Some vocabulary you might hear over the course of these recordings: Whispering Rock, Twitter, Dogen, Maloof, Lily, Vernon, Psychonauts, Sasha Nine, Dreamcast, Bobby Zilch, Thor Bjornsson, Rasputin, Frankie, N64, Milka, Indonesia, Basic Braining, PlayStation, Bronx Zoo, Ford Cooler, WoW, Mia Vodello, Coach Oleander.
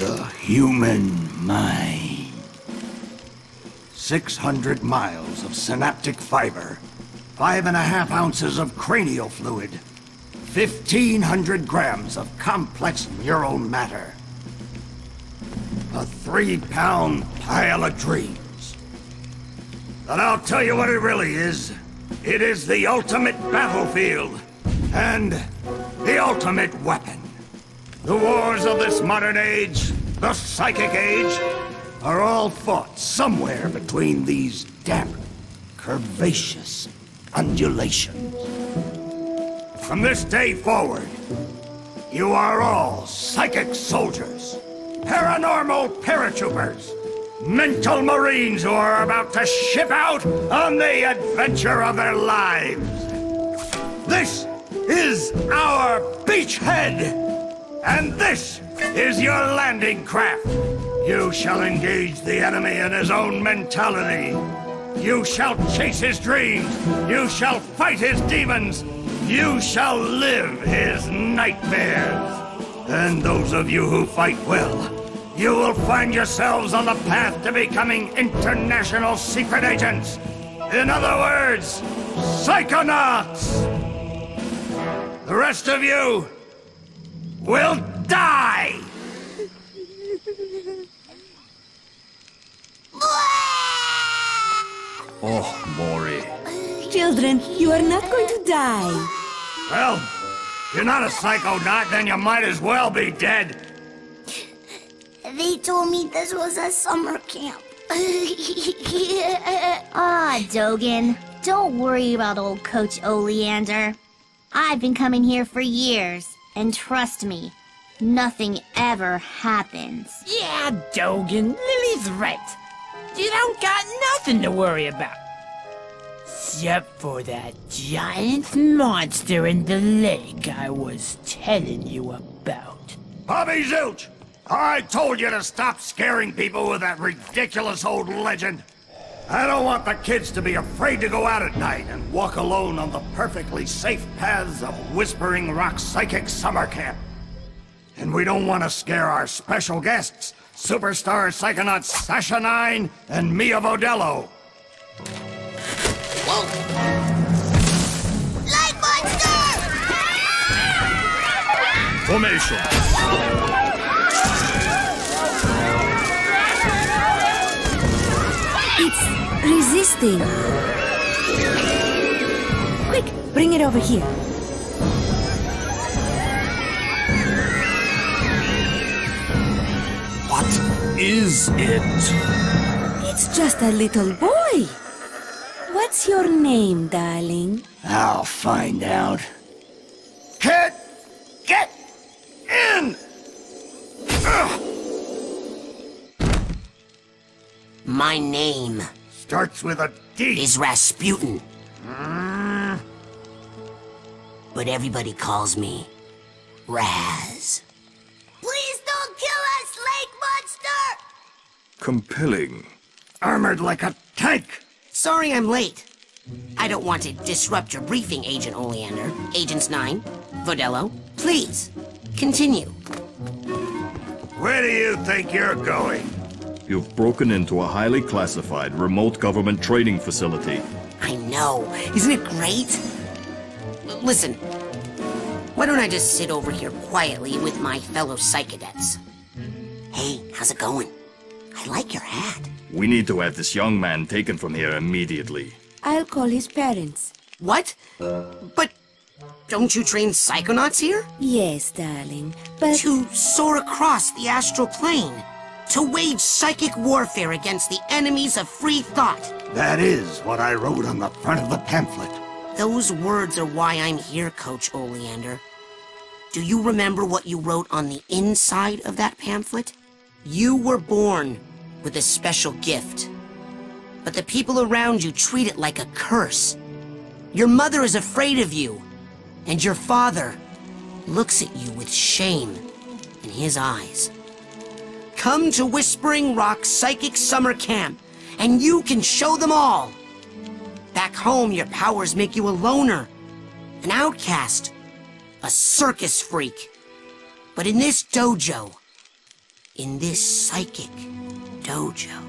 The human mind. 600 miles of synaptic fiber, 5.5 ounces of cranial fluid, 1,500 grams of complex neural matter, a 3-pound pile of dreams. But I'll tell you what it really is. It is the ultimate battlefield and the ultimate weapon. The wars of this modern age, the psychic age, are all fought somewhere between these damp, curvaceous undulations. From this day forward, you are all psychic soldiers, paranormal paratroopers, mental marines who are about to ship out on the adventure of their lives. This is our beachhead! And this is your landing craft. You shall engage the enemy in his own mentality. You shall chase his dreams. You shall fight his demons. You shall live his nightmares. And those of you who fight well, you will find yourselves on the path to becoming international secret agents. In other words, Psychonauts. The rest of you will die! Oh, Maury. Children, you are not going to die. Well, if you're not a psychonaut, then you might as well be dead. They told me this was a summer camp. Ah, Dogen, don't worry about old Coach Oleander. I've been coming here for years. And trust me, nothing ever happens. Yeah, Dogen, Lily's right. You don't got nothing to worry about. Except for that giant monster in the lake I was telling you about. Bobby Zilch! I told you to stop scaring people with that ridiculous old legend. I don't want the kids to be afraid to go out at night and walk alone on the perfectly safe paths of Whispering Rock Psychic Summer Camp. And we don't want to scare our special guests, superstar psychonauts Sasha Nine and Mia Vodello. Whoa. Light monster! Formation. Whoa. Resisting. Quick, bring it over here. What is it? It's just a little boy. What's your name, darling? I'll find out. Kid, get in! Ugh. My name starts with a D. Is Rasputin. But everybody calls me Raz. Please don't kill us, lake monster! Compelling. Armored like a tank! Sorry I'm late. I don't want to disrupt your briefing, Agent Oleander, Agents 9, Vodello. Please, continue. Where do you think you're going? You've broken into a highly classified remote government training facility. I know. Isn't it great? Listen, why don't I just sit over here quietly with my fellow psychedets? Hey, how's it going? I like your hat. We need to have this young man taken from here immediately. I'll call his parents. What? But don't you train psychonauts here? Yes, darling, but... To soar across the astral plane. To wage psychic warfare against the enemies of free thought. That is what I wrote on the front of the pamphlet. Those words are why I'm here, Coach Oleander. Do you remember what you wrote on the inside of that pamphlet? You were born with a special gift, but the people around you treat it like a curse. Your mother is afraid of you, and your father looks at you with shame in his eyes. Come to Whispering Rock Psychic Summer Camp, and you can show them all. Back home, your powers make you a loner, an outcast, a circus freak. But in this dojo, in this psychic dojo,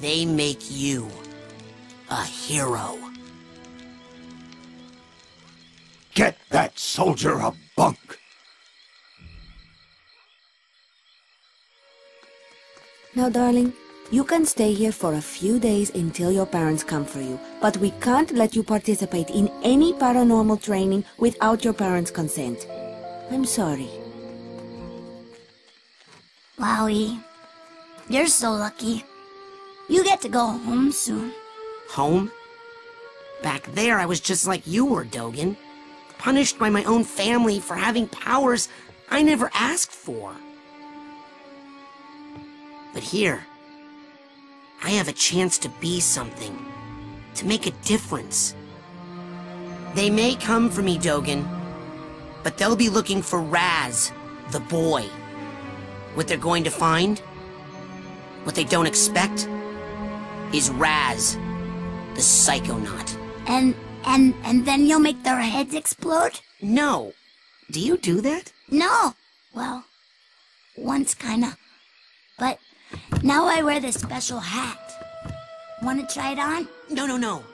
they make you a hero. Get that soldier a bunk! Now, darling, you can stay here for a few days until your parents come for you, but we can't let you participate in any paranormal training without your parents' consent. I'm sorry. Wowie, you're so lucky. You get to go home soon. Home? Back there, I was just like you were, Dogen. Punished by my own family for having powers I never asked for. But here, I have a chance to be something, to make a difference. They may come for me, Dogen, but they'll be looking for Raz, the boy. What they're going to find, what they don't expect, is Raz, the Psychonaut. And then you'll make their heads explode? No. Do you do that? No. Well, once kinda. But now I wear this special hat. Wanna try it on? No, no, no.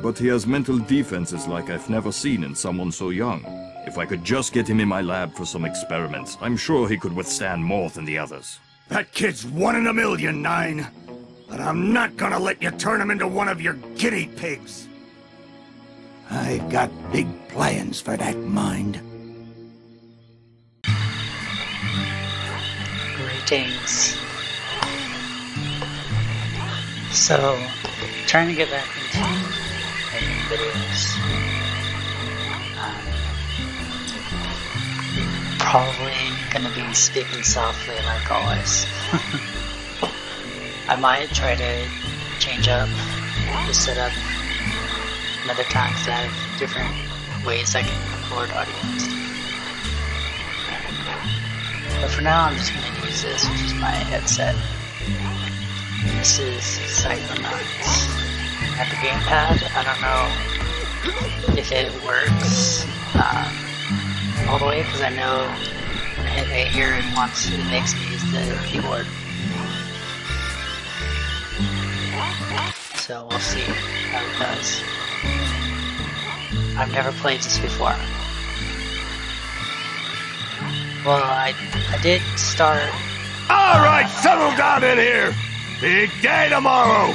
But he has mental defenses like I've never seen in someone so young. If I could just get him in my lab for some experiments, I'm sure he could withstand more than the others. That kid's 1 in a million, Nine. But I'm not gonna let you turn him into one of your guinea pigs. I've got big plans for that mind. Greetings. So, trying to get back into making videos. Probably gonna be speaking softly like always. I might try to change up the setup. Other times I have different ways I can record audio and stuff. But for now I'm just going to use this, which is my headset. This is Psychonauts. At the gamepad, I don't know if it works all the way, because I know when I hit right here and once it makes me use the keyboard. So we'll see how it does. I've never played this before. Well, I did start... Alright, settle down in here! Big day tomorrow!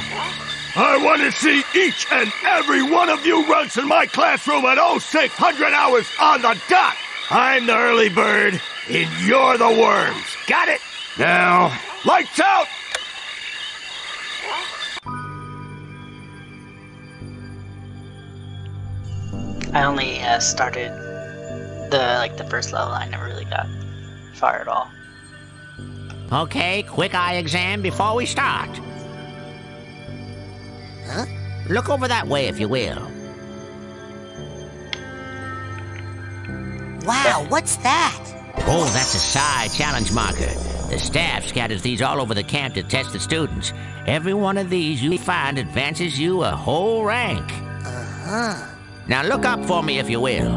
I want to see each and every one of you runts in my classroom at 0600 hours on the dot! I'm the early bird, and you're the worms, got it? Now, lights out! I only started the first level. I never really got far at all. Okay, quick eye exam before we start. Huh? Look over that way if you will. Wow, what's that? Oh, that's a psi challenge marker. The staff scatters these all over the camp to test the students. Every one of these you find advances you a whole rank. Uh-huh. Now look up for me, if you will.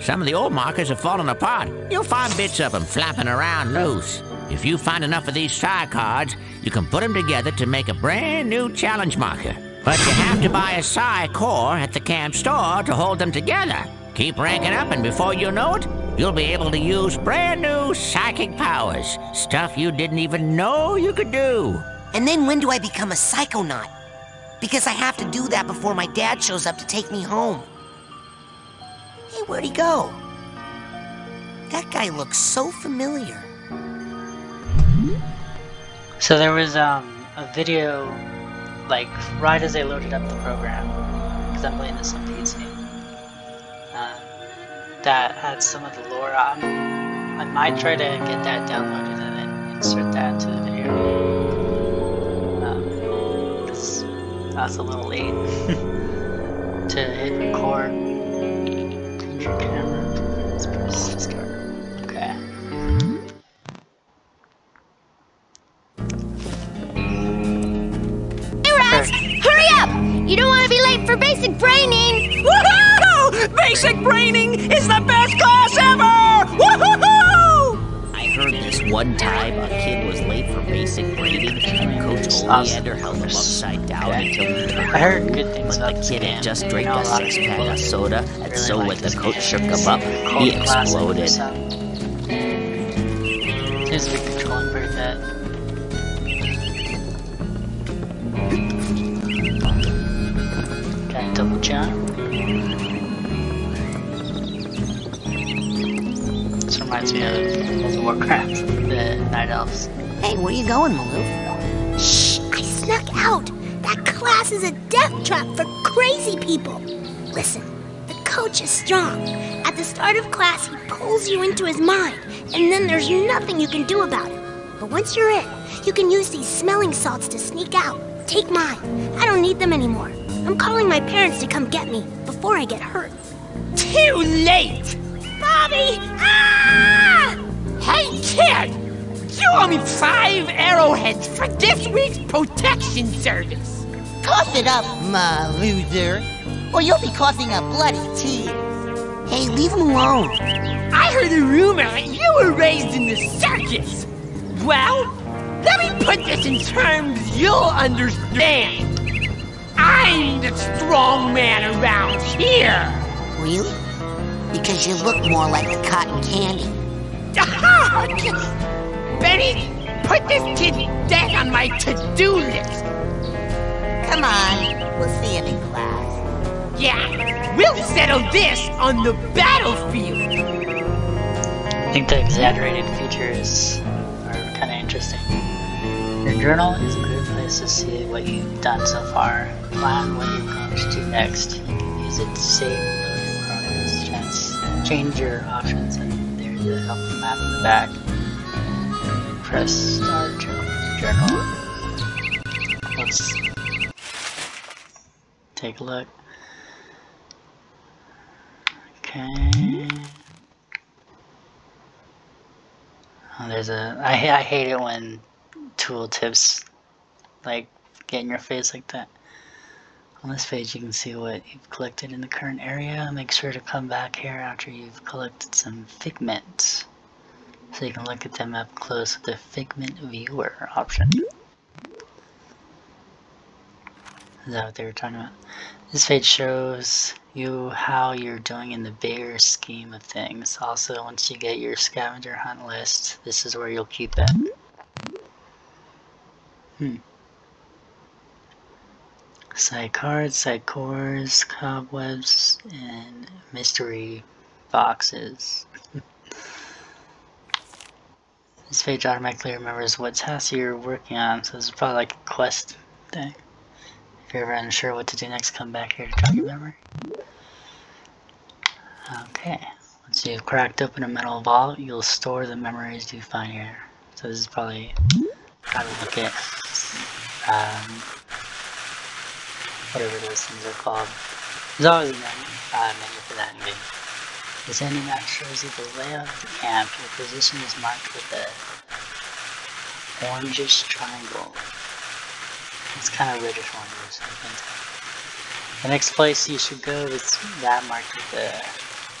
Some of the old markers have fallen apart. You'll find bits of them flapping around loose. If you find enough of these psi cards, you can put them together to make a brand new challenge marker. But you have to buy a psi core at the camp store to hold them together. Keep ranking up, and before you know it, you'll be able to use brand new psychic powers. Stuff you didn't even know you could do. And then when do I become a psychonaut? Because I have to do that before my dad shows up to take me home. Hey, where'd he go? That guy looks so familiar. So there was a video, right as they loaded up the program, because I'm playing this on PC, that had some of the lore on. I might try to get that downloaded and then insert that into the video. I was a little late to hit record. Change your camera. Let's press start. Okay. Hey, Raz! Hurry up! You don't want to be late for basic braining! Woohoo! Basic braining is the best class ever! One time, a kid was late for basic grading, and Coach Oleander held him upside down until he turned. I heard good things about the kid had just drank a six-pack of soda, and so when the coach shook him up, he exploded. There's a big controlling bird that. Double jump. This reminds me of World of Warcraft, the Night Elves. Hey, where you going, Maloof? Shh, I snuck out. That class is a death trap for crazy people. Listen, the coach is strong. At the start of class, he pulls you into his mind, and then there's nothing you can do about it. But once you're in, you can use these smelling salts to sneak out. Take mine. I don't need them anymore. I'm calling my parents to come get me before I get hurt. Too late! Bobby! Ah! Hey, kid! You owe me 5 arrowheads for this week's protection service. Cough it up, my loser, or you'll be coughing up bloody tea. Hey, leave him alone. I heard a rumor that you were raised in the circus. Well, let me put this in terms you'll understand. I'm the strong man around here! Really? Because you look more like a cotton candy. Benny, put this kid dead on my to-do list! Come on, we'll see him in class. Yeah, we'll settle this on the battlefield! I think the exaggerated features are kind of interesting. Your journal is a good place to see what you've done so far. Plan what you manage to next. You can use it to save your progress chance. Change your options, and there's a helpful map in the back. Press start journal. Let's take a look. Okay. Oh, there's a. I hate it when tooltips like get in your face like that. On this page you can see what you've collected in the current area. Make sure to come back here after you've collected some figments so you can look at them up close with the figment viewer option. Is that what they were talking about? This page shows you how you're doing in the bigger scheme of things. Also, once you get your scavenger hunt list, this is where you'll keep it. Side cards, side cores, cobwebs, and mystery boxes. This page automatically remembers what task you're working on, so this is probably like a quest thing. If you're ever unsure what to do next, come back here to jog your memory. Okay, once you've cracked open a metal vault, you'll store the memories you find here. So this is probably how to look at whatever those things are called. There's always a menu for that in game. This ending map shows you the layout of the camp. Your position is marked with an orangish triangle. It's kind of reddish orange or something. The next place you should go is that marked with the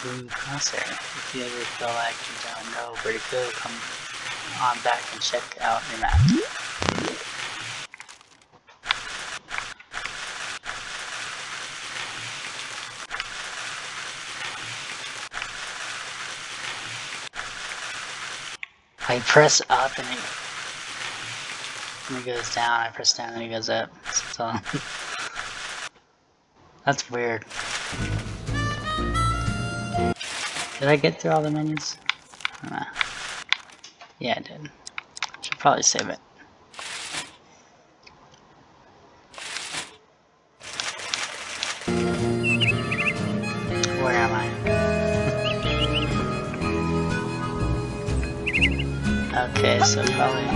blue crosshair. If you ever feel like you don't know where to go, come on back and check out your map. I press up and it goes down, I press down and it goes up. So that's weird. Did I get through all the menus? I don't know. Yeah, I did. Should probably save it. Where am I? Okay, so probably.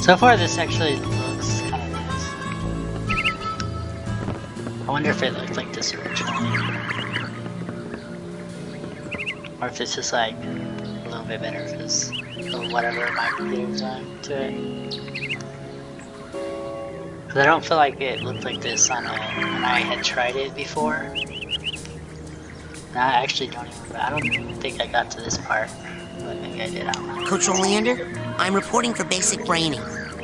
So far, this actually looks kind of nice. I wonder if it looked like this originally, or if it's just like a little bit better because of whatever my computer's on to it. Because I don't feel like it looked like this on when I had tried it before. I actually don't even. I don't even think I got to this part. But maybe I did. I don't know. Coach Oleander, I'm reporting for basic braining.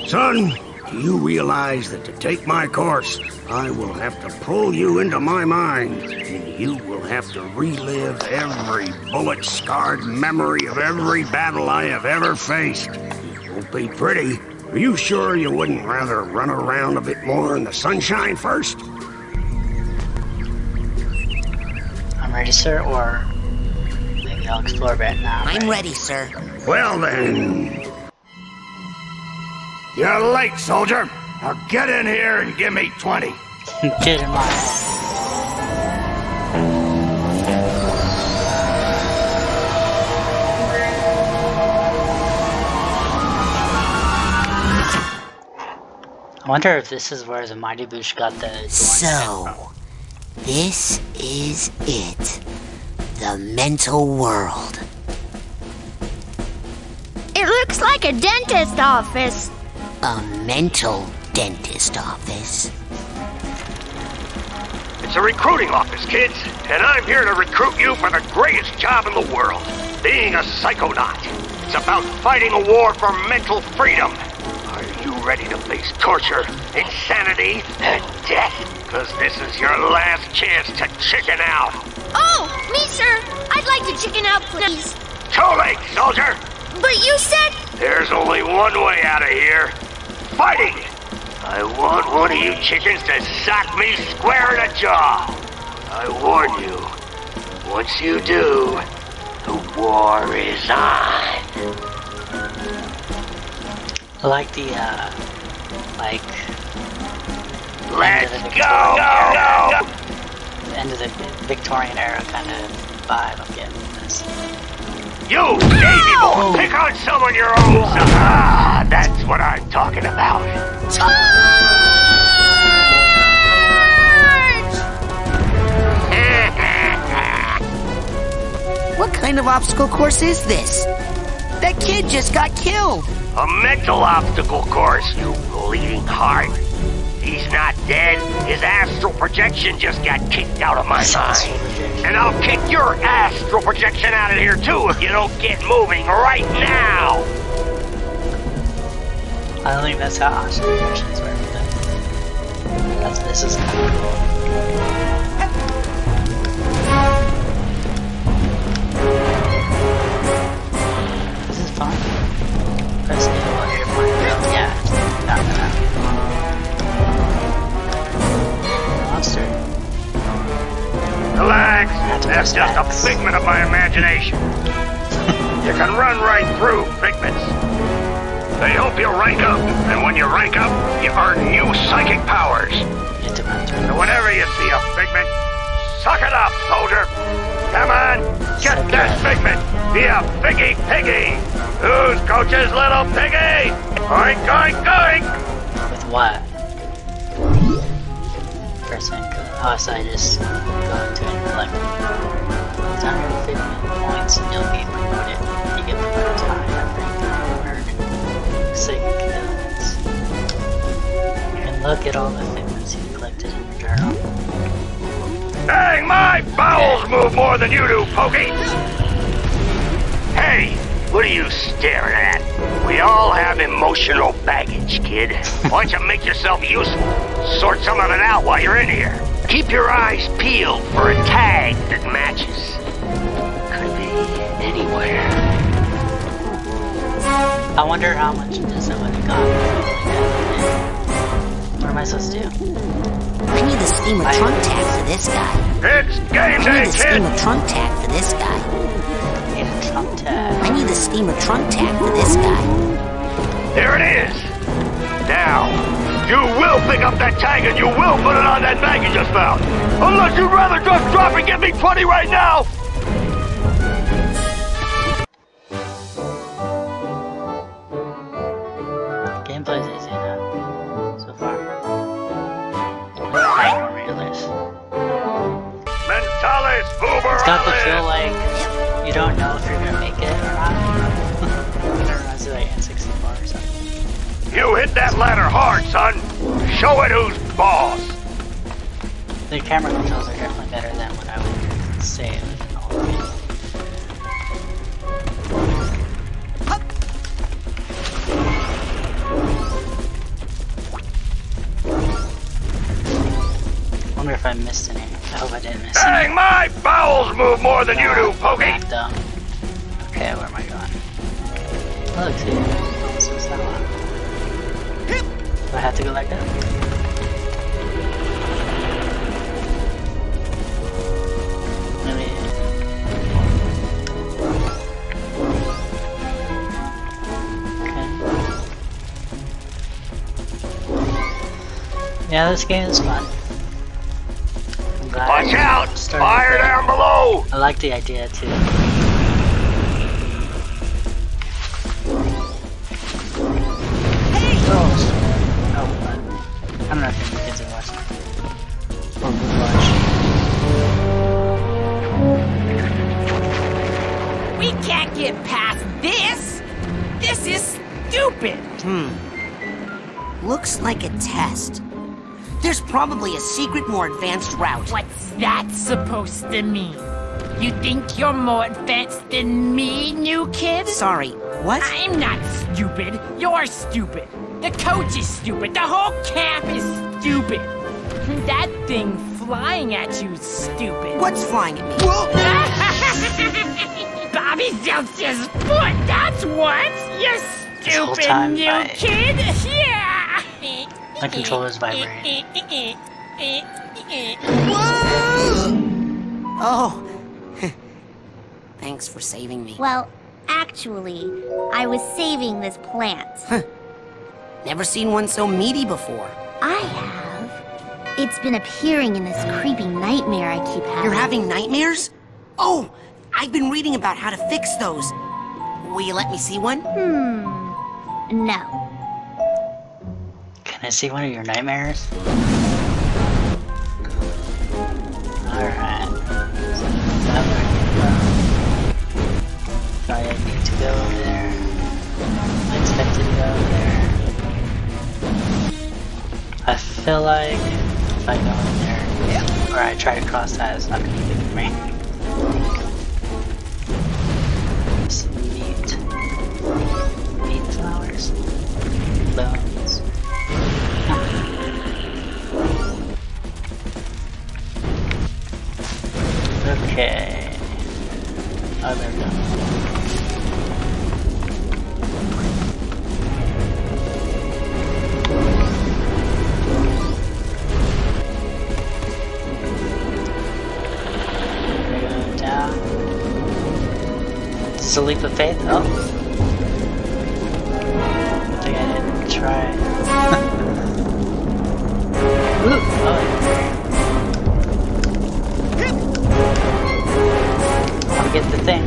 Son, do you realize that to take my course, I will have to pull you into my mind, and you will have to relive every bullet-scarred memory of every battle I have ever faced. It won't be pretty. Are you sure you wouldn't rather run around a bit more in the sunshine first? I'm ready, sir, or maybe I'll explore that now. I'm ready, sir. Well, then. You're late, soldier. Now get in here and give me 20. Get in my head. I wonder if this is where the Mighty Boosh got the... So, this is it. The mental world. It looks like a dentist office. A mental dentist office. It's a recruiting office, kids. And I'm here to recruit you for the greatest job in the world. Being a Psychonaut. It's about fighting a war for mental freedom. Ready to face torture, insanity, and death, because this is your last chance to chicken out. Oh, me, sir. I'd like to chicken out, please. Too late, soldier. But you said... There's only one way out of here. Fighting. I want one of you chickens to sock me square in the jaw. I warn you, once you do, the war is on. I like the, like... Let's go! The end of the Victorian era kind of vibe I'm getting from this. You, baby boy! Pick on someone your own! Ah, that's what I'm talking about! Charge! What kind of obstacle course is this? That kid just got killed! A mental obstacle course, you bleeding heart. He's not dead. His astral projection just got kicked out of my mind. And I'll kick your astral projection out of here, too, if you don't get moving right now! I don't think that's how astral projections work. That's, this is kind of cool. This is fun. Press the button here for you. Yeah, not gonna. Monster. Relax. That's just a figment of my imagination. You can run right through figments. They hope you'll rank up, and when you rank up, you earn new psychic powers. So whenever you see a figment, suck it up, soldier. Come on, get that figment. Be a piggy piggy. Who's Coach's little piggy? Oink, oink, oink! With what? Press income. Oh, so I just go into it and collect 150 points and you'll be promoted. You get promoted to higher rank and earn psychic abilities. And look at all the figments you collected in your journal. Dang, my bowels move more than you do, Pokey! Hey! What are you staring at? We all have emotional baggage, kid. Why don't you make yourself useful? Sort some of it out while you're in here. Keep your eyes peeled for a tag that matches. Could be anywhere. I wonder how much it is that would have gone. What am I supposed to do? I need the schema trunk tag for this guy. It's game day, kid! I need the schema trunk tag for this guy. I need the steamer trunk tag for this guy. There it is! Now, you will pick up that tag and you will put it on that bag you just found! Unless you'd rather just drop and give me 20 right now! Gameplay's easy now. So far. Mentalis Uber! It's got the feel like... You don't know if you're gonna make it or not. It reminds me of like N64 or something. You hit that ladder hard, son! Show it who's boss! The camera controls are definitely better than when I would save. I missed any. I hope I didn't miss any. Dang, my bowels move more than you do, Pokey! Okay, where am I going? Look, dude. So it's that one. Do I have to go like that? Yeah, this game is fun. Watch out! Fire down below! I like the idea too. Hey! Oh, but I'm not gonna get to watch it. Or watch. We can't get past this! This is stupid! Looks like a test. There's probably a secret, more advanced route. What's that supposed to mean? You think you're more advanced than me, new kid? Sorry, what? I'm not stupid. You're stupid. The coach is stupid. The whole camp is stupid. That thing flying at you is stupid. What's flying at me? Bobby Zilch's foot. That's what? You stupid new kid. Yeah. My controller's vibrating. Oh! Thanks for saving me. Well, actually, I was saving this plant. Huh. Never seen one so meaty before. I have. It's been appearing in this creepy nightmare I keep having. You're having nightmares? Oh! I've been reading about how to fix those. Will you let me see one? No. Can I see one of your nightmares? Alright. So that's that way. I need to go over there. I expected to go over there. I feel like if I go in there, or I try to cross that, it's not going to be good for me. Some meat. Meat flowers. Bones. Okay. Oh, there we go. We're going to go down. It's a leap of faith. Oh. I think I didn't try. Ooh. Oh, yeah. Get the thing.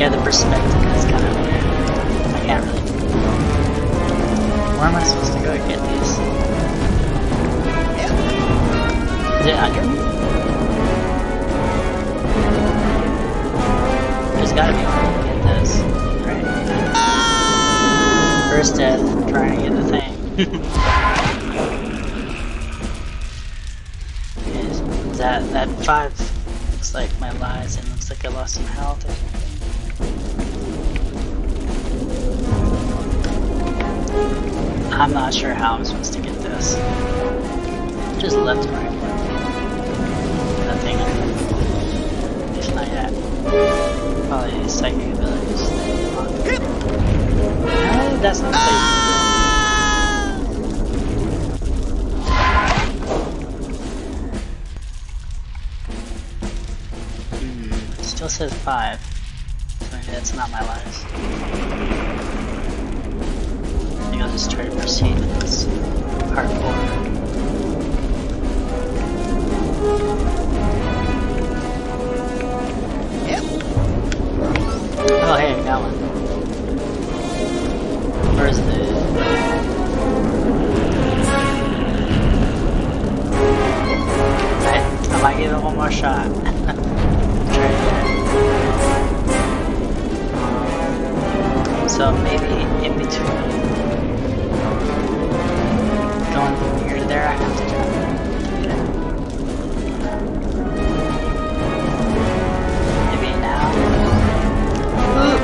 Yeah, the perspective is kind of weird. I can't really. Where am I supposed to go to get these? Is it under me? There's gotta be a way to get this. Right? First death, trying to get the thing. Okay, so that five looks like my lies and looks like I lost some health or something. I'm not sure how I'm supposed to get this. Just left and right. Nothing. If not yet. Probably psychic abilities. No, that's not It says 5, so maybe that's not my lies. I think I'll just try to proceed with this part 4. Yep. Oh hey, I got one. Where's the... I might give it one more shot. Try again. So maybe in between going from here to there, I have to do it. Maybe now. Nailed it.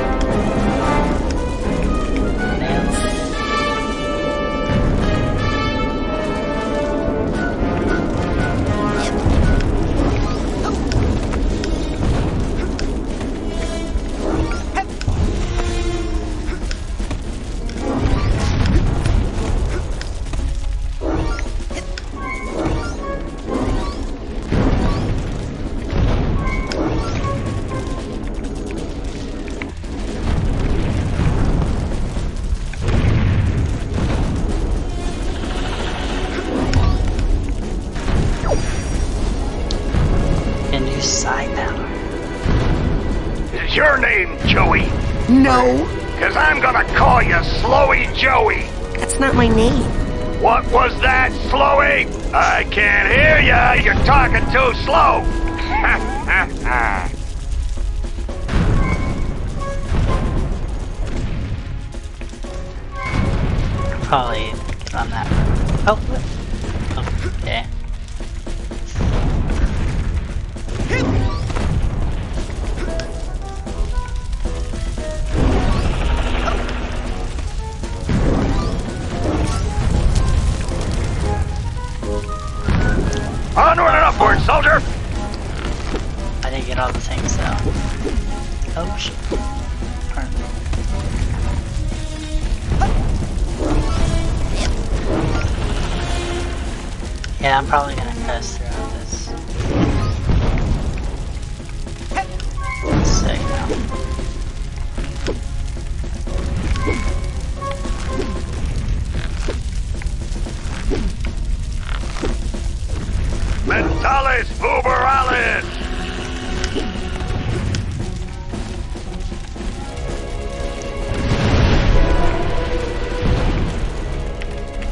is your name, Joey? No. Because I'm gonna call you Slowy Joey. That's not my name. What was that, Slowy? I can't hear ya. You're talking too slow. Probably on that. Oh, okay. Onward and upward, soldier! I didn't get all the things though. Oh shit. Perfect. Yeah, I'm probably gonna cuss throughout this. Sick now. Mentales Uberales!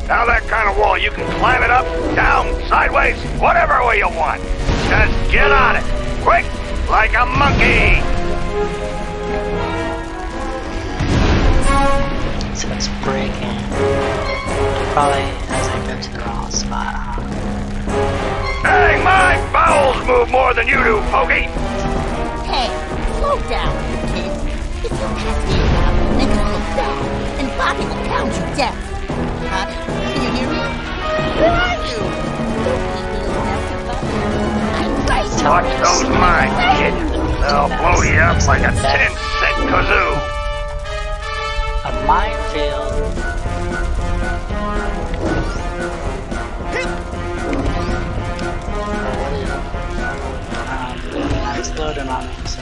Now that kind of wall, you can climb it up, down, sideways, whatever way you want. Just get on it, quick, like a monkey! So it's breaking. Probably as I go to the wrong spot, Dang, my bowels move more than you do, Pokey! Hey, slow down, kid. If you pass me around, make us look bad, and Bobby will pound you dead. Huh? Can you hear me? Where are you? Don't leave me alone after Bobby. I'm right here. Watch those mines, kid. They'll blow you up like a 10-cent kazoo. A minefield. Loaded on him, so.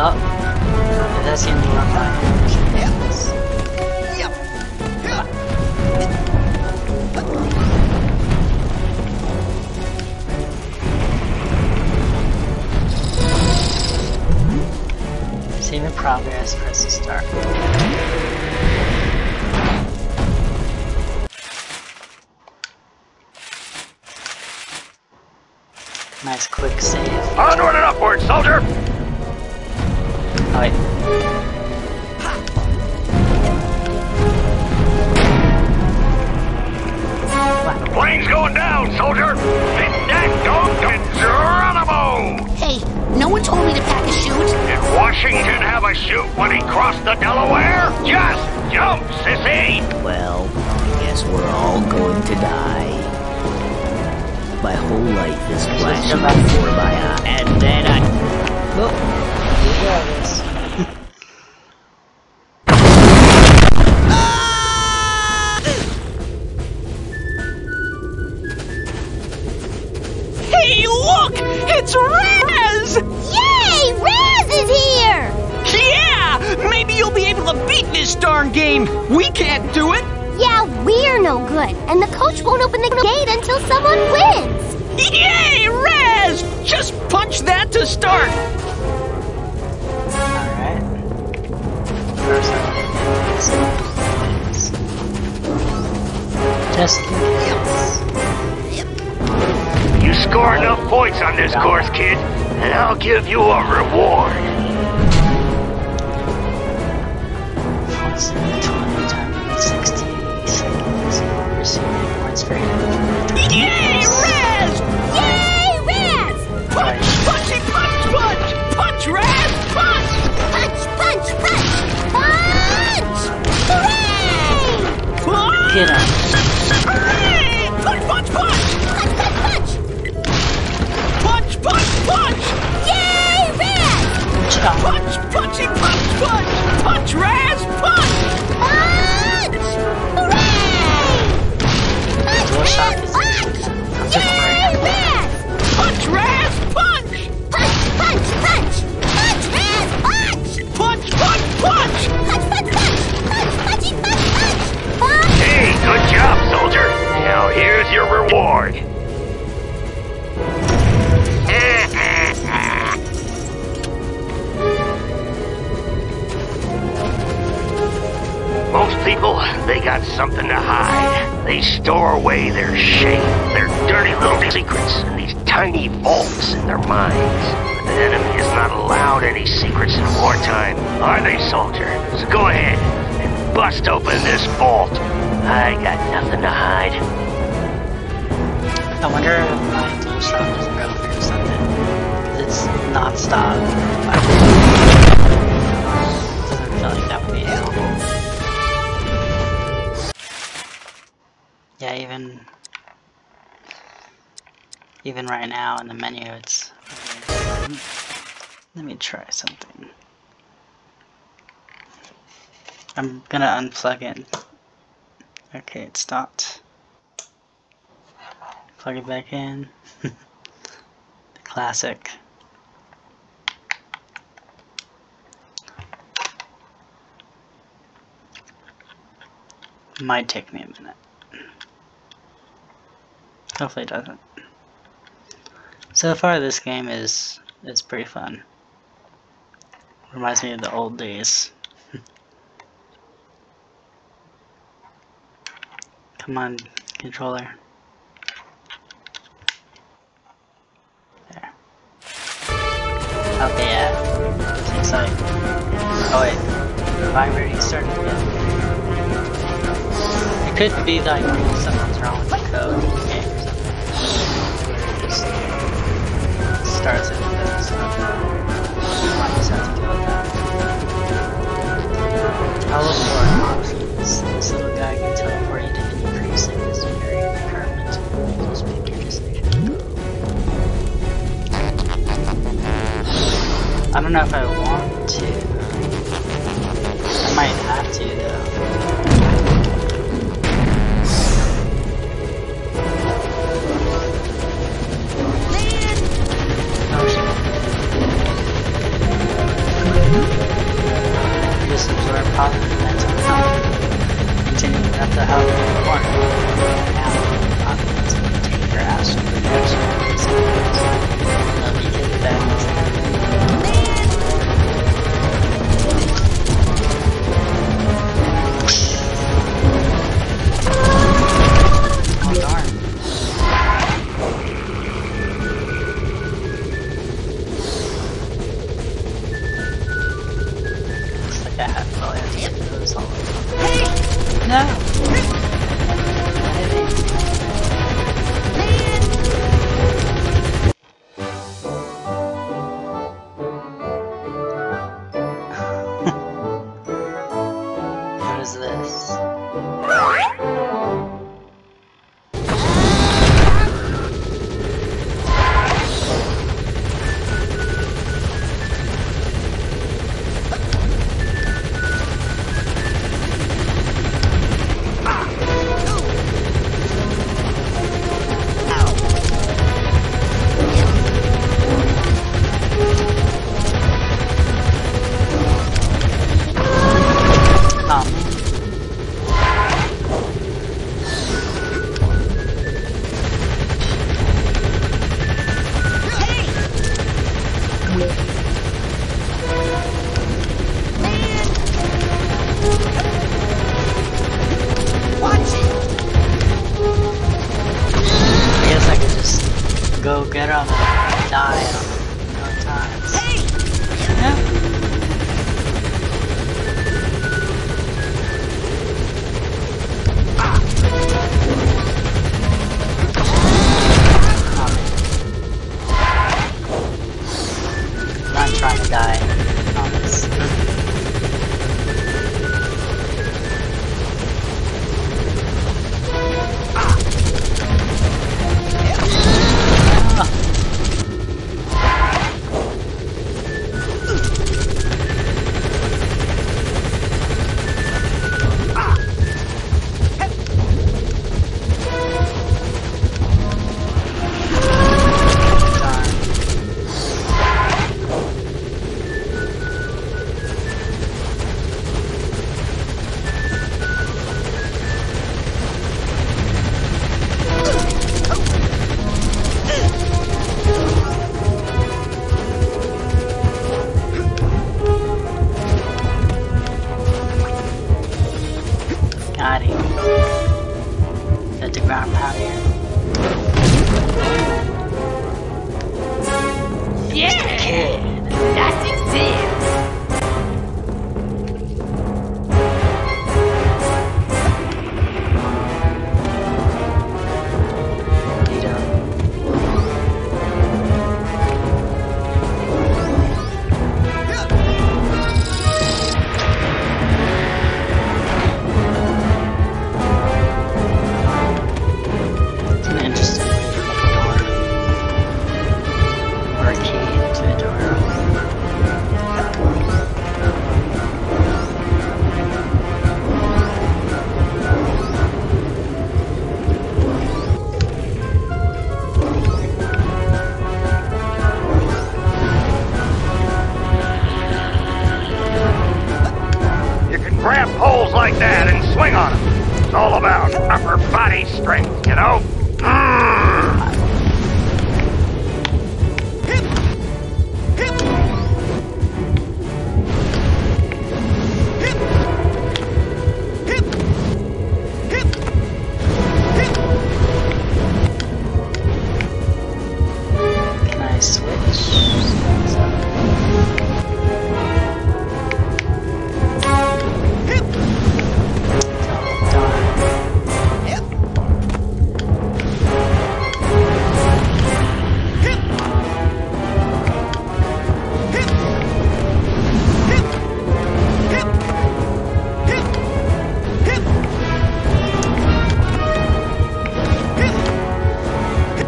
Oh, that seemed to run by. Yep. Seeing the progress, press the start. Nice quick save. Onward and upward, soldier! Alright. The plane's going down, soldier! Hit that Dogen Geronimo! Hey, no one told me to pack a chute. Did Washington have a chute when he crossed the Delaware? Just jump, sissy! Well, I guess we're all going to die. My whole life is flashing before my eye, and then I... Look, there it is. Hey, look! It's Raz! Yay! Raz is here! Yeah! Maybe you'll be able to beat this darn game! We can't do it! Yeah, we're no good, and the coach won't open the gate until someone wins! Yay, Raz! Just punch that to start! Alright. Just yep. You score enough points on this course, kid, and I'll give you a reward. What's the 20 times 60? Yay, Raz! Yay, Raz! Punch! Punchy punch! Punch! Punch, Raz! Punch! Punch! Punch! Punch! Punch! Hooray! Punch! Get up! Hooray! Punch! Punch! Punch! Punch! Punch! Punch! Punch! Punch! Yay, Raz! Punch! Punchy punch! Punch! Punch, Raz! Punch! Punch! Yay, Raz! Punch, Raz! Punch! Punch! Punch! Punch! Punch, Raz! Punch! Punch! Punch! Punch! Punch! Punch! Punch! Punch! Punchy! Punch! Punch! Punch! Hey, good job, soldier! Now here's your reward. betray their shame, their dirty little secrets, and these tiny vaults in their minds. But the enemy is not allowed any secrets in wartime, are they, soldier? So go ahead and bust open this vault. I got nothing to hide. I wonder if my little shrub doesn't go through something. It's not stopped. It doesn't feel like that would be helpful. Yeah, even right now in the menu, it's... Let me try something. I'm gonna unplug it. Okay, it stopped. Plug it back in. The classic. Might take me a minute. Hopefully it doesn't. So far this game is pretty fun. Reminds me of the old days. Come on, controller. There. Okay, yeah. It's exciting. Oh wait. Have I already started yet? It could be like something's wrong with the code. Starts it with this. I just have to deal with that. I'll look for options. This little guy can teleport you to any precinct, is very permanent. Just pick your decision. I don't know if I want to. I might have to though. Just absorb positive momentum and continuing up the hub and one. Now, positive take your ass from the next one. Let me get back. Oh, darn. No! What is this?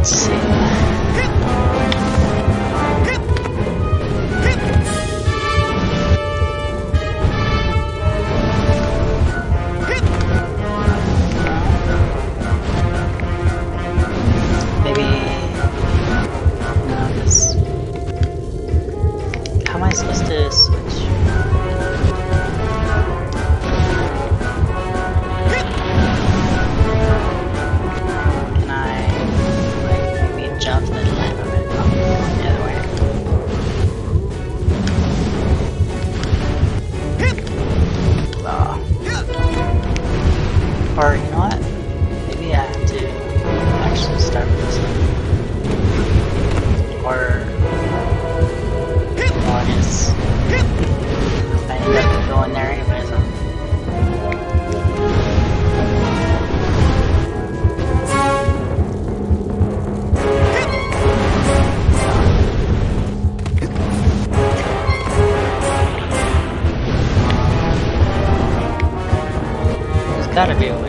Psychonauts. Maybe... no, this... how am I supposed to switch? Or, you know what? Maybe I have to actually start with this one. Or, well, I guess I need to go in there anyway, so. There's gotta be a way.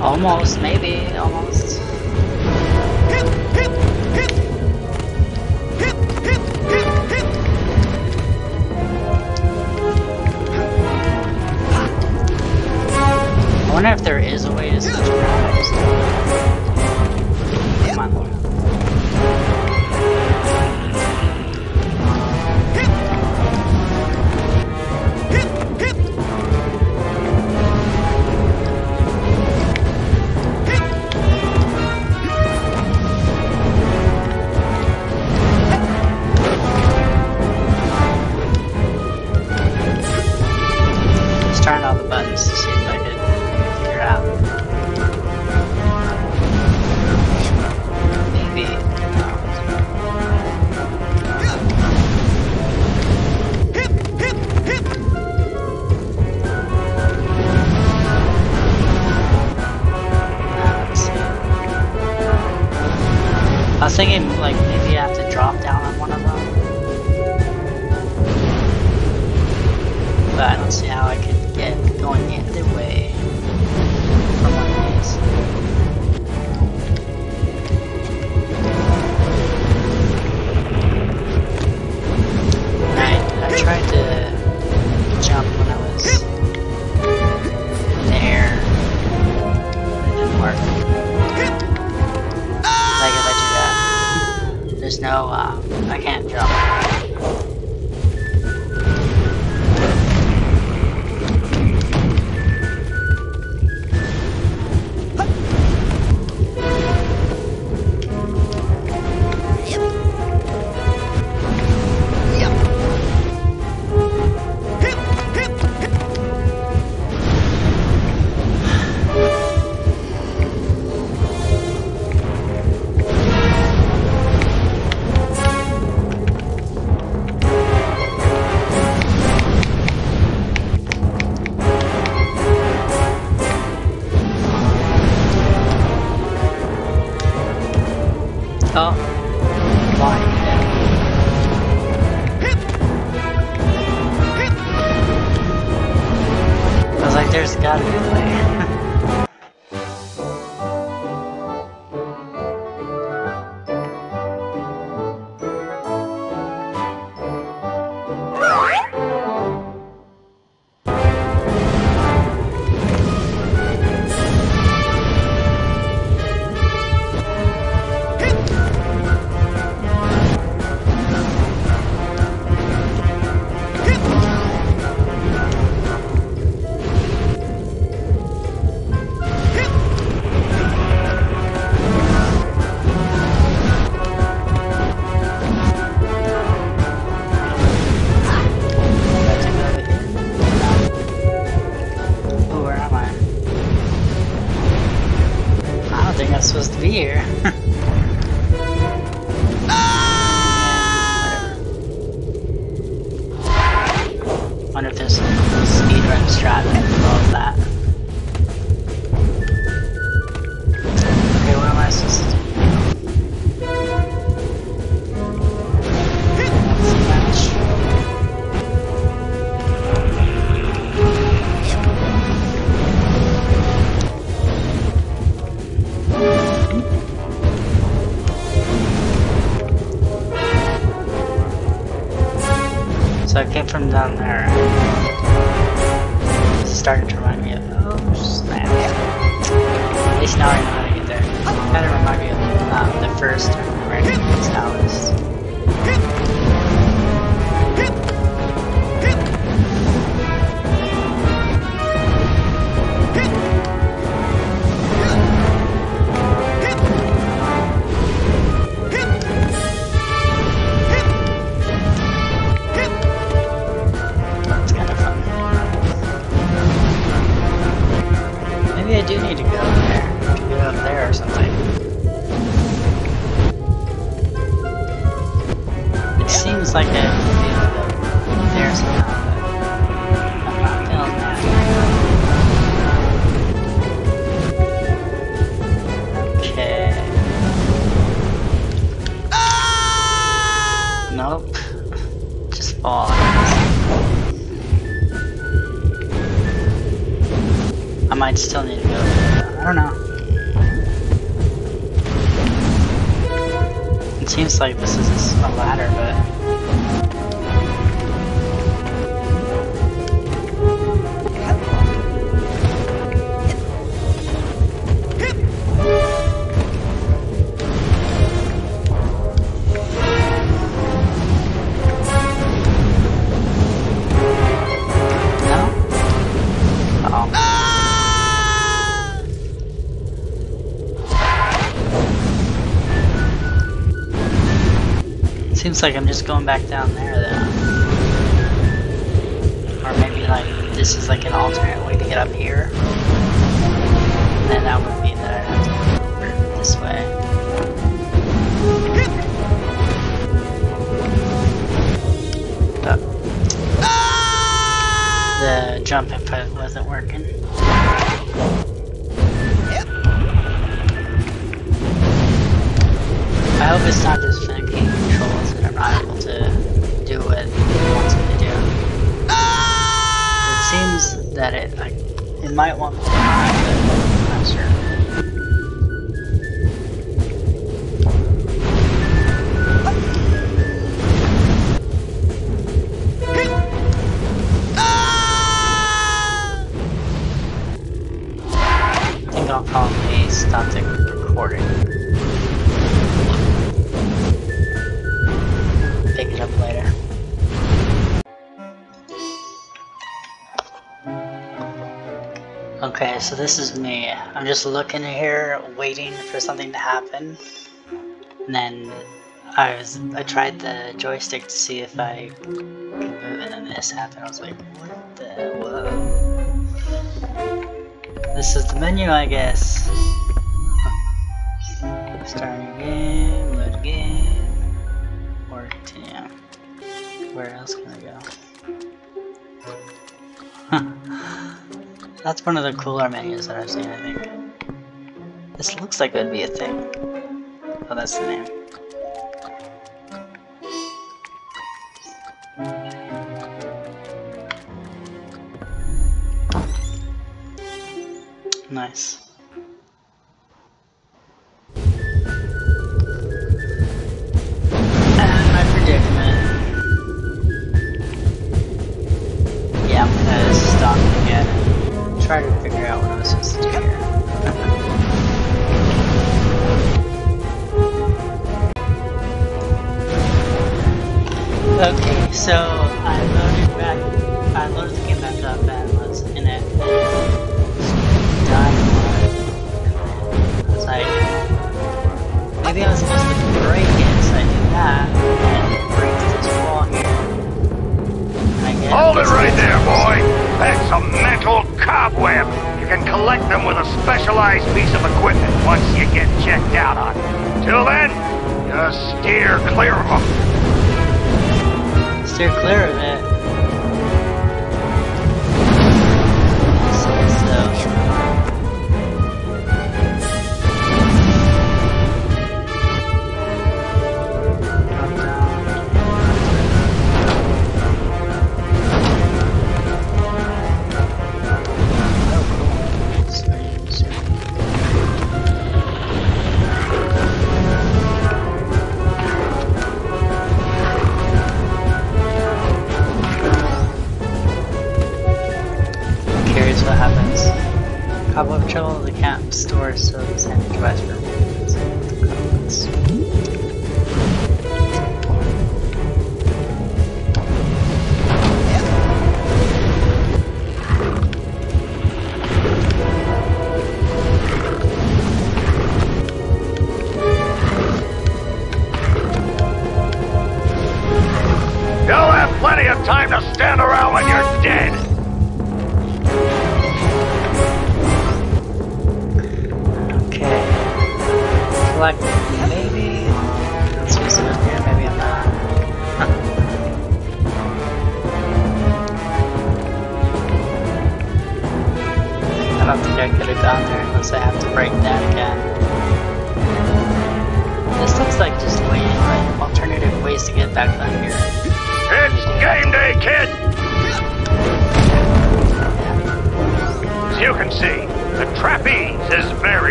Almost, maybe, almost. I wonder if there is a way to switch around. Come on, Lord. I was thinking, like, maybe I have to drop down on one of them. But I don't see how I could get going the other way from one of these. Alright, I tried to jump when I was in the air. It didn't work. Like, if I do that. There's no, I can't jump. Oh, why? Yeah. I was like, there's gotta be a way. wonder if there's speedrun strat involved that. Okay, what am I supposed to do? So I came from down there. It's starting to remind me of those. At least now I know how to get there. It kind of reminded me of the first time we ran into these towers. I do need to go up there, to get up there or something. It seems like I need to go there somehow, but I'm not feeling that. Okay. Ah! Nope. Just fall. I might still need to go. I don't know. It seems like this is a ladder, but. No? Uh oh. Seems like I'm just going back down there though. Or maybe like this is like an alternate way to get up here. And then that would mean that I'd have to go this way. Oh. The jump input wasn't working. I hope it's not just finicky controls and I'm not able to do what it wants me to do. It seems that it like it might want me to die, but I'm not sure. I think I'll probably stop the recording. Pick it up later. Okay, so this is me. I'm just looking here, waiting for something to happen. And then I tried the joystick to see if I could move, and then this happened. I was like, what the whoa. This is the menu, I guess. Start a new game, load a game. Yeah. Where else can I go? That's one of the cooler menus that I've seen, I think. This looks like it would be a thing. Oh, that's the name. Nice. Try to figure out what I was supposed to do here. Okay, so I loaded the game back up and was in it. Dying. I was like, maybe I was supposed to break it, so I do that, and it breaks this wall here. And I get hold it right there, boy! That's a mental cobweb! You can collect them with a specialized piece of equipment once you get checked out on it. Till then, just steer clear of them. Steer clear of it? that happens. Cobble of trouble at the camp store, so the sandwich buys for the comments.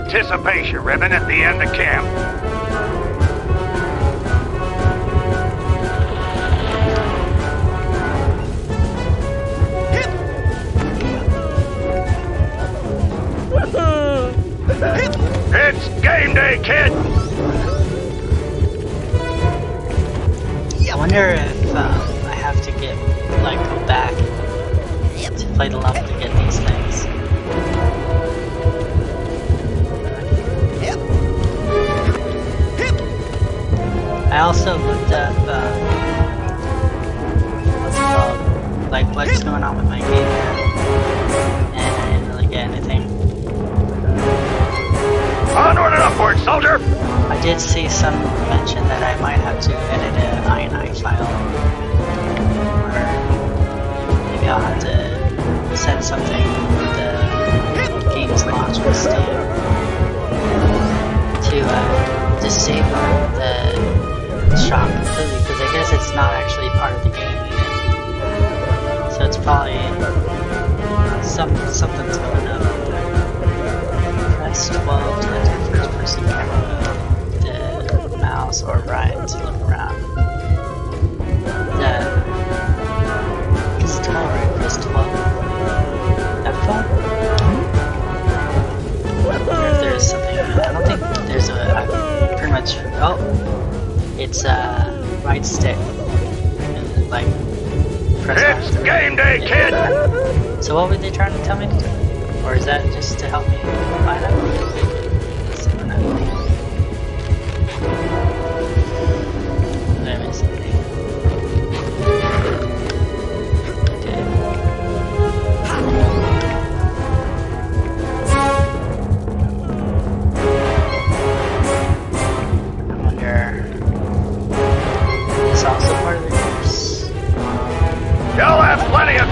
Participation ribbon at the end of camp. It's game day, kid! I wonder if I have to get, like, go back to play the level to get these things. I also looked up, what's it called? Like, what's going on with my game now? And I didn't really get anything. Onward and upward, soldier! I did see some mention that I might have to edit an INI file. Or maybe I'll have to send something with the game's launch with Steam to disable the shop completely, because I guess it's not actually part of the game yet. So it's probably something's going up there. Press 12 to enter first person camera, the mouse or right to look around. It's tolerant, press 12. That fun? I wonder if there's something. I don't think there's a. I'm pretty much. Oh! It's right stick. And, like, press it's game day, kid! So what were they trying to tell me to do? Or is that just to help me find out? Did I miss something?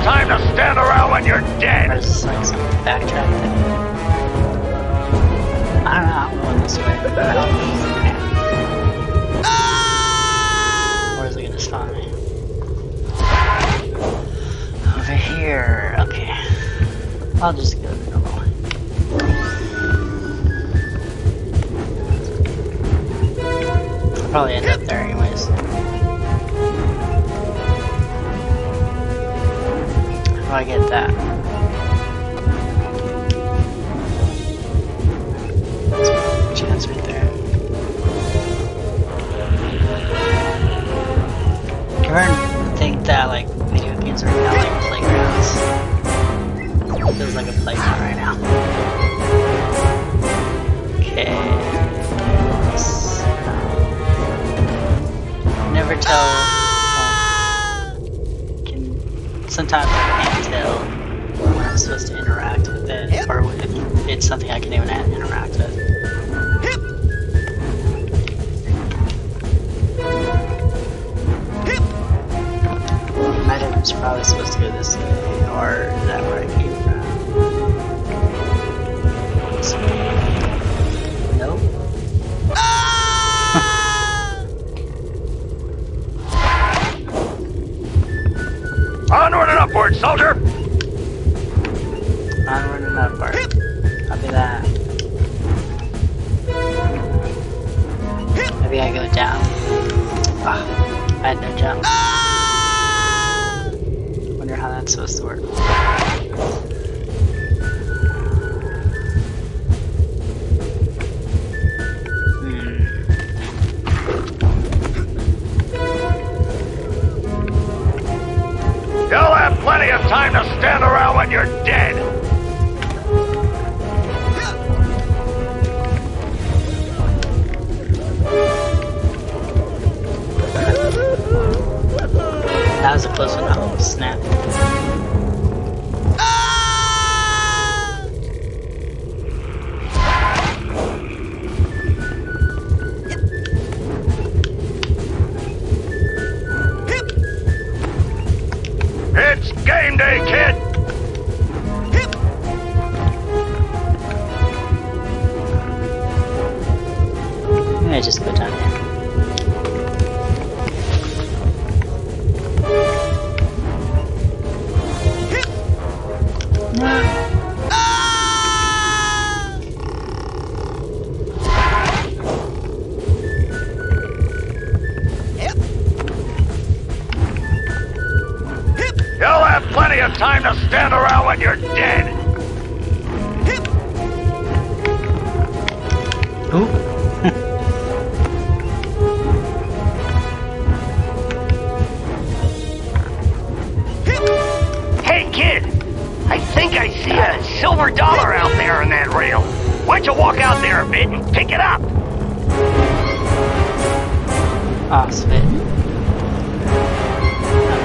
Time to stand around when you're dead! There's like some backtrack thing. I don't know, I'm going this way. I don't know. Ah! Where's it gonna spawn me? Over here. Okay. I'll just go the normal way. I'll probably end up there anyways. I get that. That's a chance right there. I don't think that like video games are now like playgrounds. It feels like a playground right now. Okay. Yes. Never tell. Can sometimes. When I'm supposed to interact with it, yep. Or if it's something I can even interact with. I imagine it's probably supposed to go this way, or is that where I came from? This way. Nope. Onward and upward, soldier! Onward and upward. Copy that. Maybe I go down. Ah, I had no jump. Ah! Wonder how that's supposed to work. You'll have plenty of time to stand around when you're dead. That was a close one. Oh, snap. Ah! Yep. Yep. It's game day, kid! Yep. I'm gonna just go down here. Time to stand around when you're dead. Who? Hey kid, I think I see a silver dollar out there on that rail. Why don't you walk out there a bit and pick it up? Ah, spit.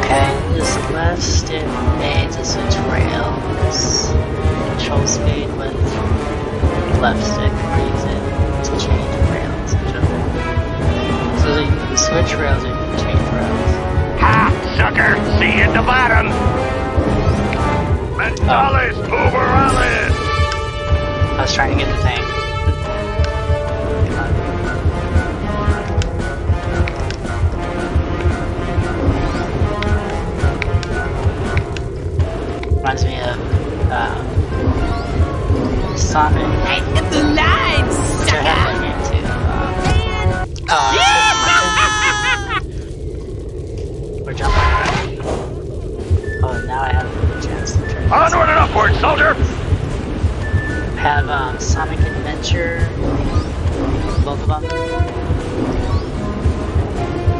Okay, just left it. Switch rails, control speed with left stick, reason to change rails, whichever. So you can switch rails or you can change rails. Ha! Sucker! See you at the bottom! Mentales Uberales! I was trying to get the thing. Reminds me of Sonic. I hit the line, sucker! Which I have to. We're jumping back. Oh, now I have a chance to turn. Onward and upward, soldier! Have Sonic Adventure, both of them.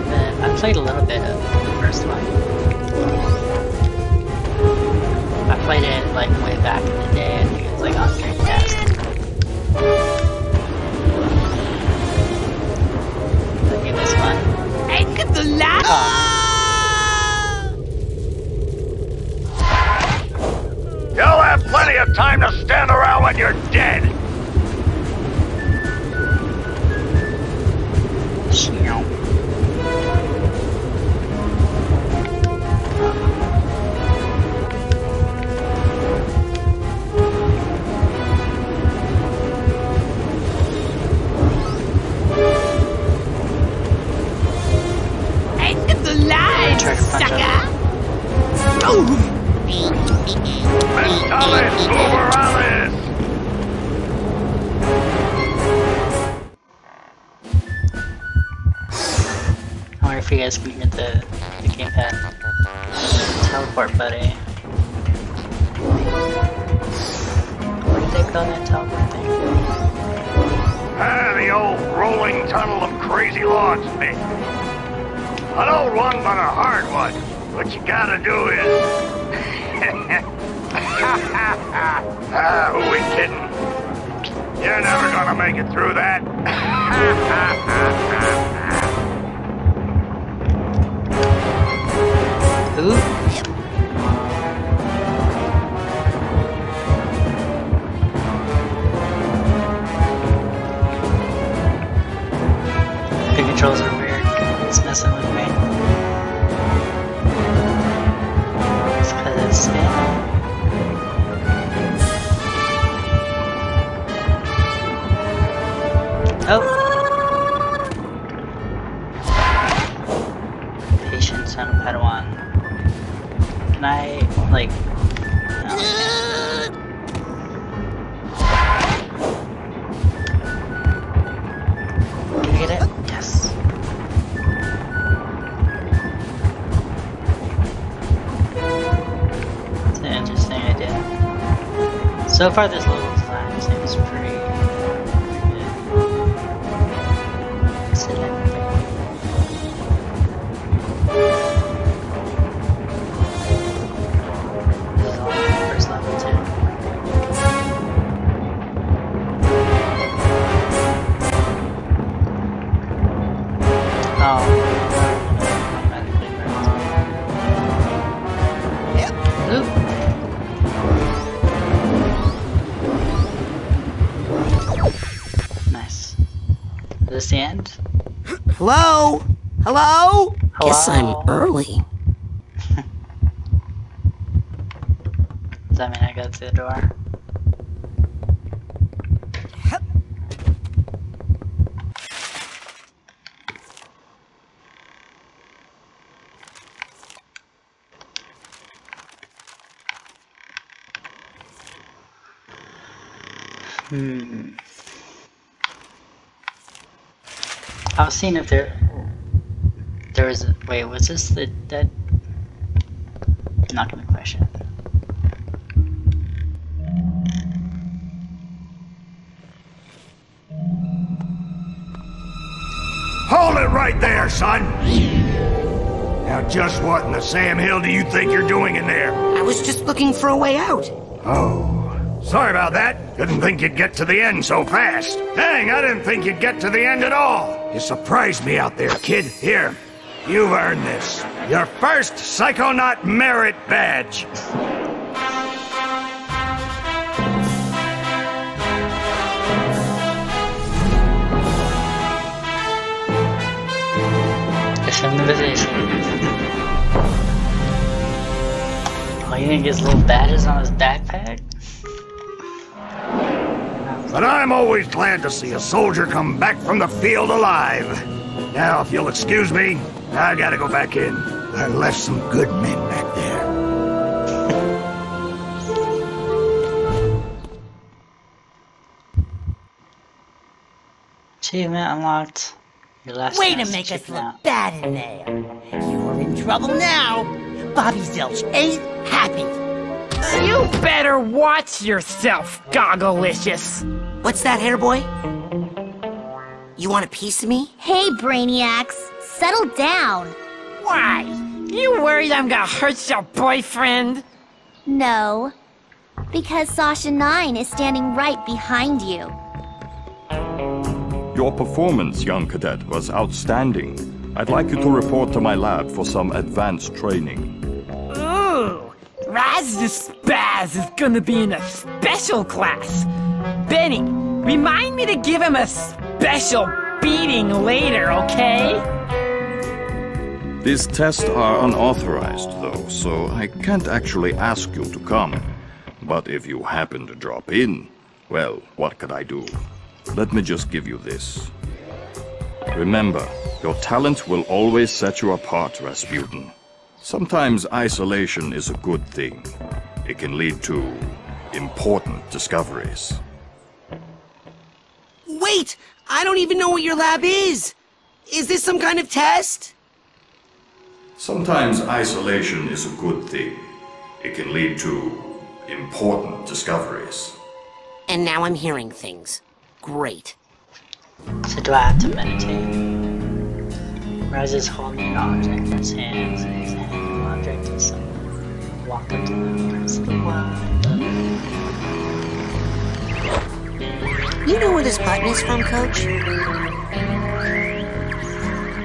Then I played a little bit of the first one. I played it like way back in the day, I think it was like on Dreamcast. The game is fun. I get the last. You'll have plenty of time to stand around when you're dead. So far this level design seems pretty good. Excellent. The end. Hello? Hello? Hello? Guess I'm early. Does that mean I go through the door? I was seeing if there was a, wait, was this the dead? Not gonna question. Hold it right there, son! Now just what in the Sam Hill do you think you're doing in there? I was just looking for a way out. Oh, sorry about that. Didn't think you'd get to the end so fast. Dang, I didn't think you'd get to the end at all. You surprised me out there, kid. Here, you've earned this. Your first Psychonaut Merit Badge. It's an invitation. Oh, you didn't get his little badges on his backpack? But I'm always glad to see a soldier come back from the field alive. Now, if you'll excuse me, I gotta go back in. I left some good men back there. Achievement unlocked. Your last way to make us look bad in there. You're in trouble now. Bobby Zilch ain't happy. You better watch yourself, Gogglelicious. What's that, hair boy? You want a piece of me? Hey, Brainiacs, settle down. Why? You worried I'm gonna hurt your boyfriend? No, because Sasha Nine is standing right behind you. Your performance, young cadet, was outstanding. I'd like you to report to my lab for some advanced training. Ooh. Raz the Spaz is gonna be in a special class. Benny, remind me to give him a special beating later, okay? These tests are unauthorized, though, so I can't actually ask you to come. But if you happen to drop in, well, what could I do? Let me just give you this. Remember, your talent will always set you apart, Rasputin. Sometimes isolation is a good thing. It can lead to important discoveries. Wait! I don't even know what your lab is! Is this some kind of test? Sometimes isolation is a good thing. It can lead to important discoveries. And now I'm hearing things. Great. So do I have to meditate? Rises holding an object in his hands, and he's handing the object to someone. Walk up to them, press the one. You know where this button is from, Coach?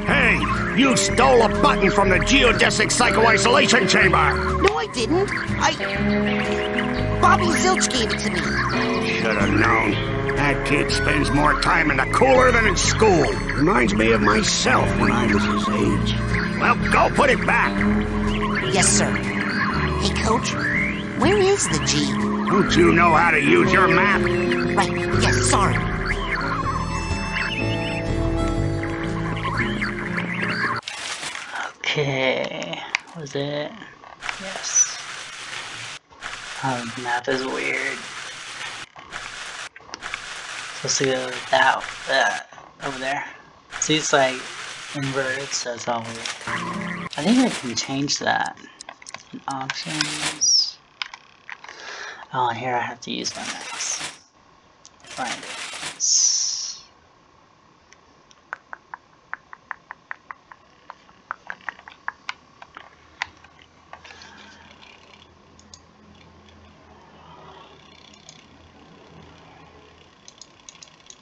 Hey, you stole a button from the geodesic psycho-isolation chamber! No, I didn't. Bobby Zilch gave it to me. Should've known. That kid spends more time in the cooler than in school. Reminds me of myself when I was his age. Well, go put it back. Yes, sir. Hey, Coach, where is the G? Don't you know how to use your map? Right, yes, sorry. Okay, was it? Yes. Oh, the map is weird. Supposed to go with that over there. See, it's like inverted, so it's all weird. I think I can change that. Options. Oh, here I have to use my mouse. Findings.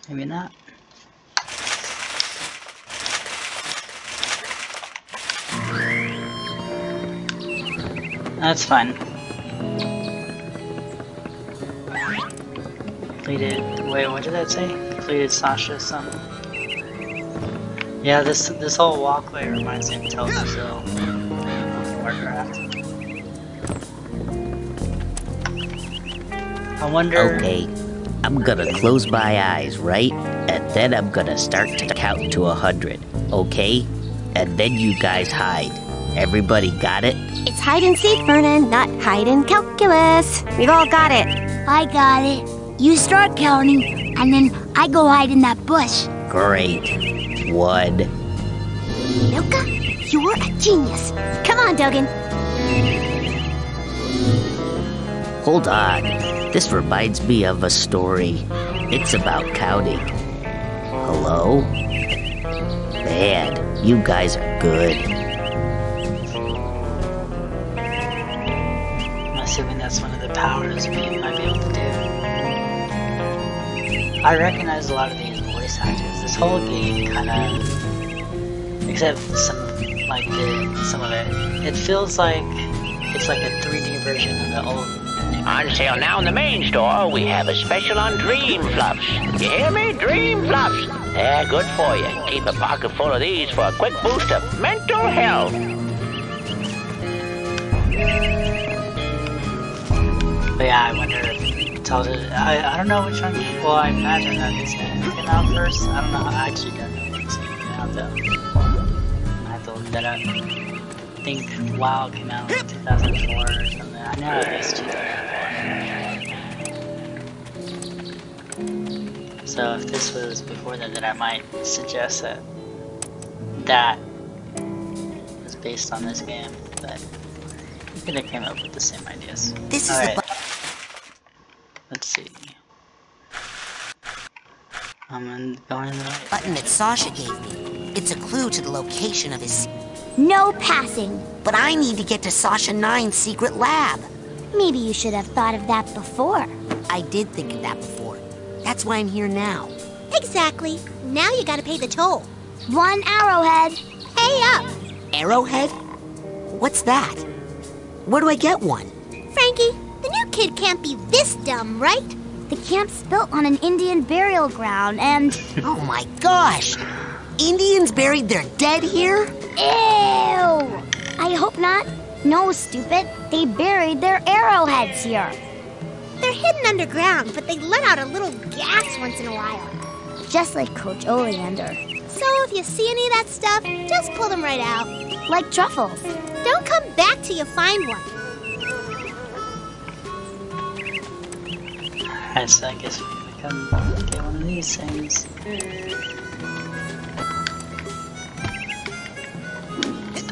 Maybe not. That's fine. Completed. Wait, what did that say? Completed Sasha some. Yeah, this whole walkway reminds me of Telzo Warcraft. I wonder. Okay, I'm gonna close my eyes, right? And then I'm gonna start to count to 100. Okay? And then you guys hide. Everybody got it? It's hide and seek, Vernon, not hide and calculus. We've all got it. I got it. You start counting, and then I go hide in that bush. Great. One. Milka, you're a genius. Come on, Dogen. Hold on. This reminds me of a story. It's about counting. Hello? Man, you guys are good. Assuming that's one of the powers we might be able to do. I recognize a lot of these voice actors. This whole game kind of, except some of it, it feels like it's like a 3D version of the old. On sale now in the main store, we have a special on Dream Fluffs. You hear me? Dream Fluffs. They're good for you. Keep a pocket full of these for a quick boost of mental health. But yeah, I wonder if Telzo. I don't know which one. Well, I imagine that this came out first. I don't know. I actually don't know what's came out though. I have to look that up. I think WoW came out in 2004 or something. I know it was 2004. So if this was before then I might suggest that that was based on this game. But I think they came up with the same ideas. This is right. Let's see. I'm going to the button that Sasha gave me. It's a clue to the location of his. No passing. But I need to get to Sasha Nine's secret lab. Maybe you should have thought of that before. I did think of that before. That's why I'm here now. Exactly. Now you gotta pay the toll. One arrowhead. Pay up. Arrowhead? What's that? Where do I get one? Frankie, the new kid can't be this dumb, right? The camp's built on an Indian burial ground and... Oh my gosh! Indians buried their dead here? Ew! I hope not. No, stupid. They buried their arrowheads here. They're hidden underground, but they let out a little gas once in a while. Just like Coach Oleander. So if you see any of that stuff, just pull them right out. Like truffles. Don't come back till you find one. Alright, so I guess we're gonna come get one of these things.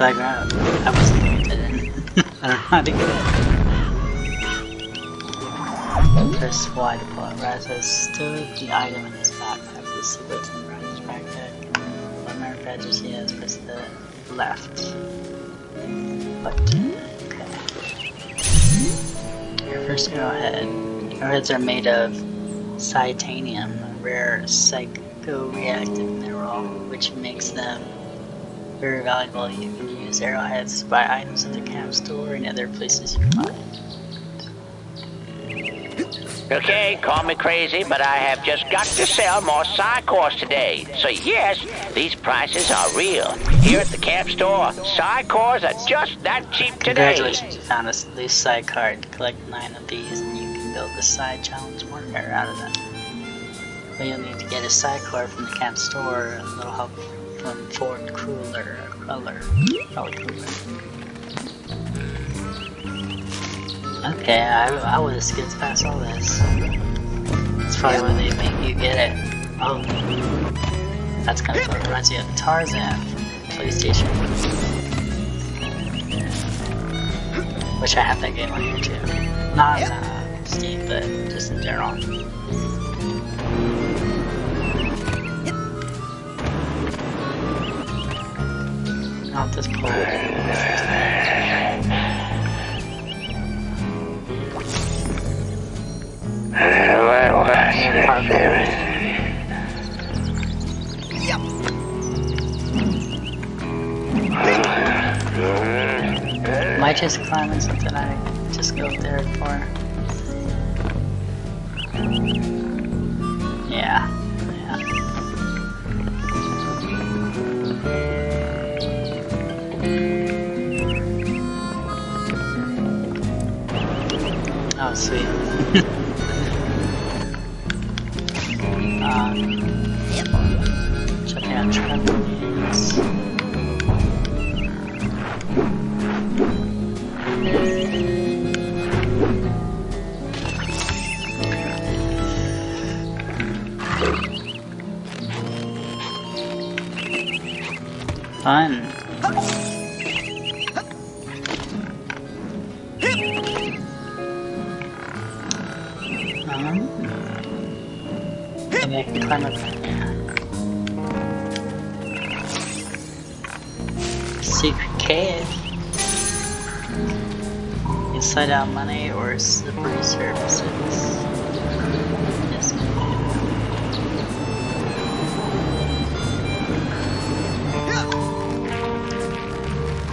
I grab it. I wasn't thinking it in. I don't know how to get it. Press Y to pull it. Right, so stow the item in his backpack. This is what's in his backpack. One more badges he has, press the left button. Okay. Your first arrowhead. Arrowheads are made of titanium, a rare psychoreactive mineral, which makes them very valuable. You can use arrowheads to buy items at the camp store and other places you find. Okay, call me crazy, but I have just got to sell more Psychonauts today. So yes, these prices are real. Here at the camp store, Psychonauts are just that cheap today. Congratulations, you found a loose side card. Collect 9 of these and you can build the side challenge wonder out of them. But you'll need to get a side card from the camp store, a little help from Ford Cooler. Okay, I would have skipped past all this. That's probably where they make you get it. Oh, that's kind of what reminds me of Tarzan from PlayStation. Which I have that game on here too. Not Steve, but just in general. Not this cold. Yep. Might just climbing something I just go up there for. Oh, sweet. Checking out trapeze. Fun. I can climb up there. Secret cave. Inside out money or slippery surfaces. Yes.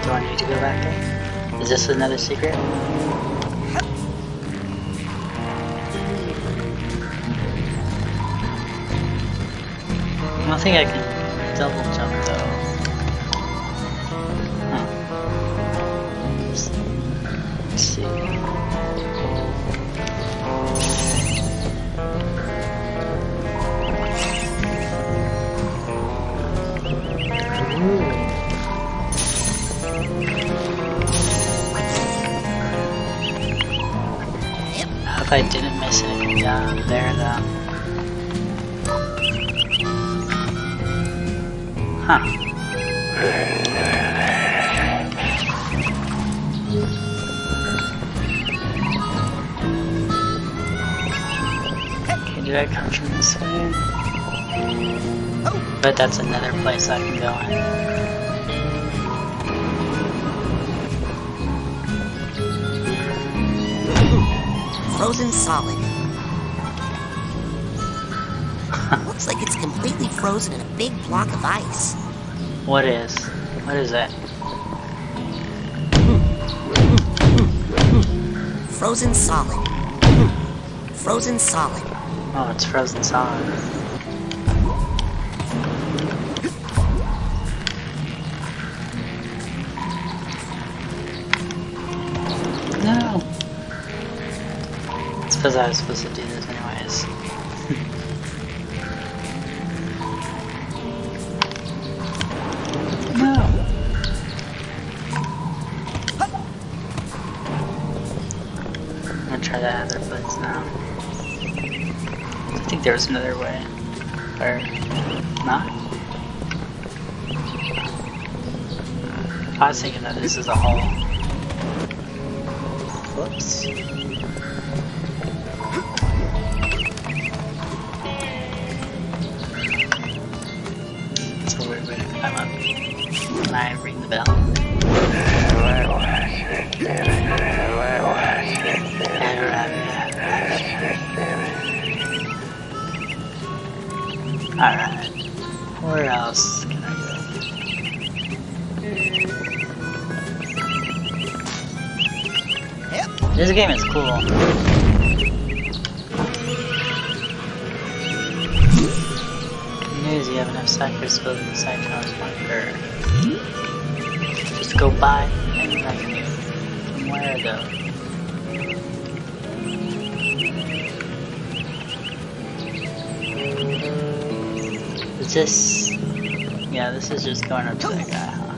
Do I need to go back there? Is this another secret? I don't think I can double jump though. Huh. Let's see. Ooh. I hope I didn't miss anything down there though. Huh. Okay, did I come from this way? But that's another place I can go in. Frozen solid. Looks like it's completely frozen in a big block of ice. What is? What is that? Frozen solid. Frozen solid. Oh, it's frozen solid. No! I suppose I was supposed to do this anyways. That other place now. I think there was another way. Or not. I was thinking that this is a hole. Whoops. That's a weird way to climb up. Can I ring the bell? Alright, where else can I go? Yep. This game is cool. News, you have enough cycles to build the Psychonauts bunker. Just go buy and revenue. From where though? This, yeah, this is just going up to the guy, huh?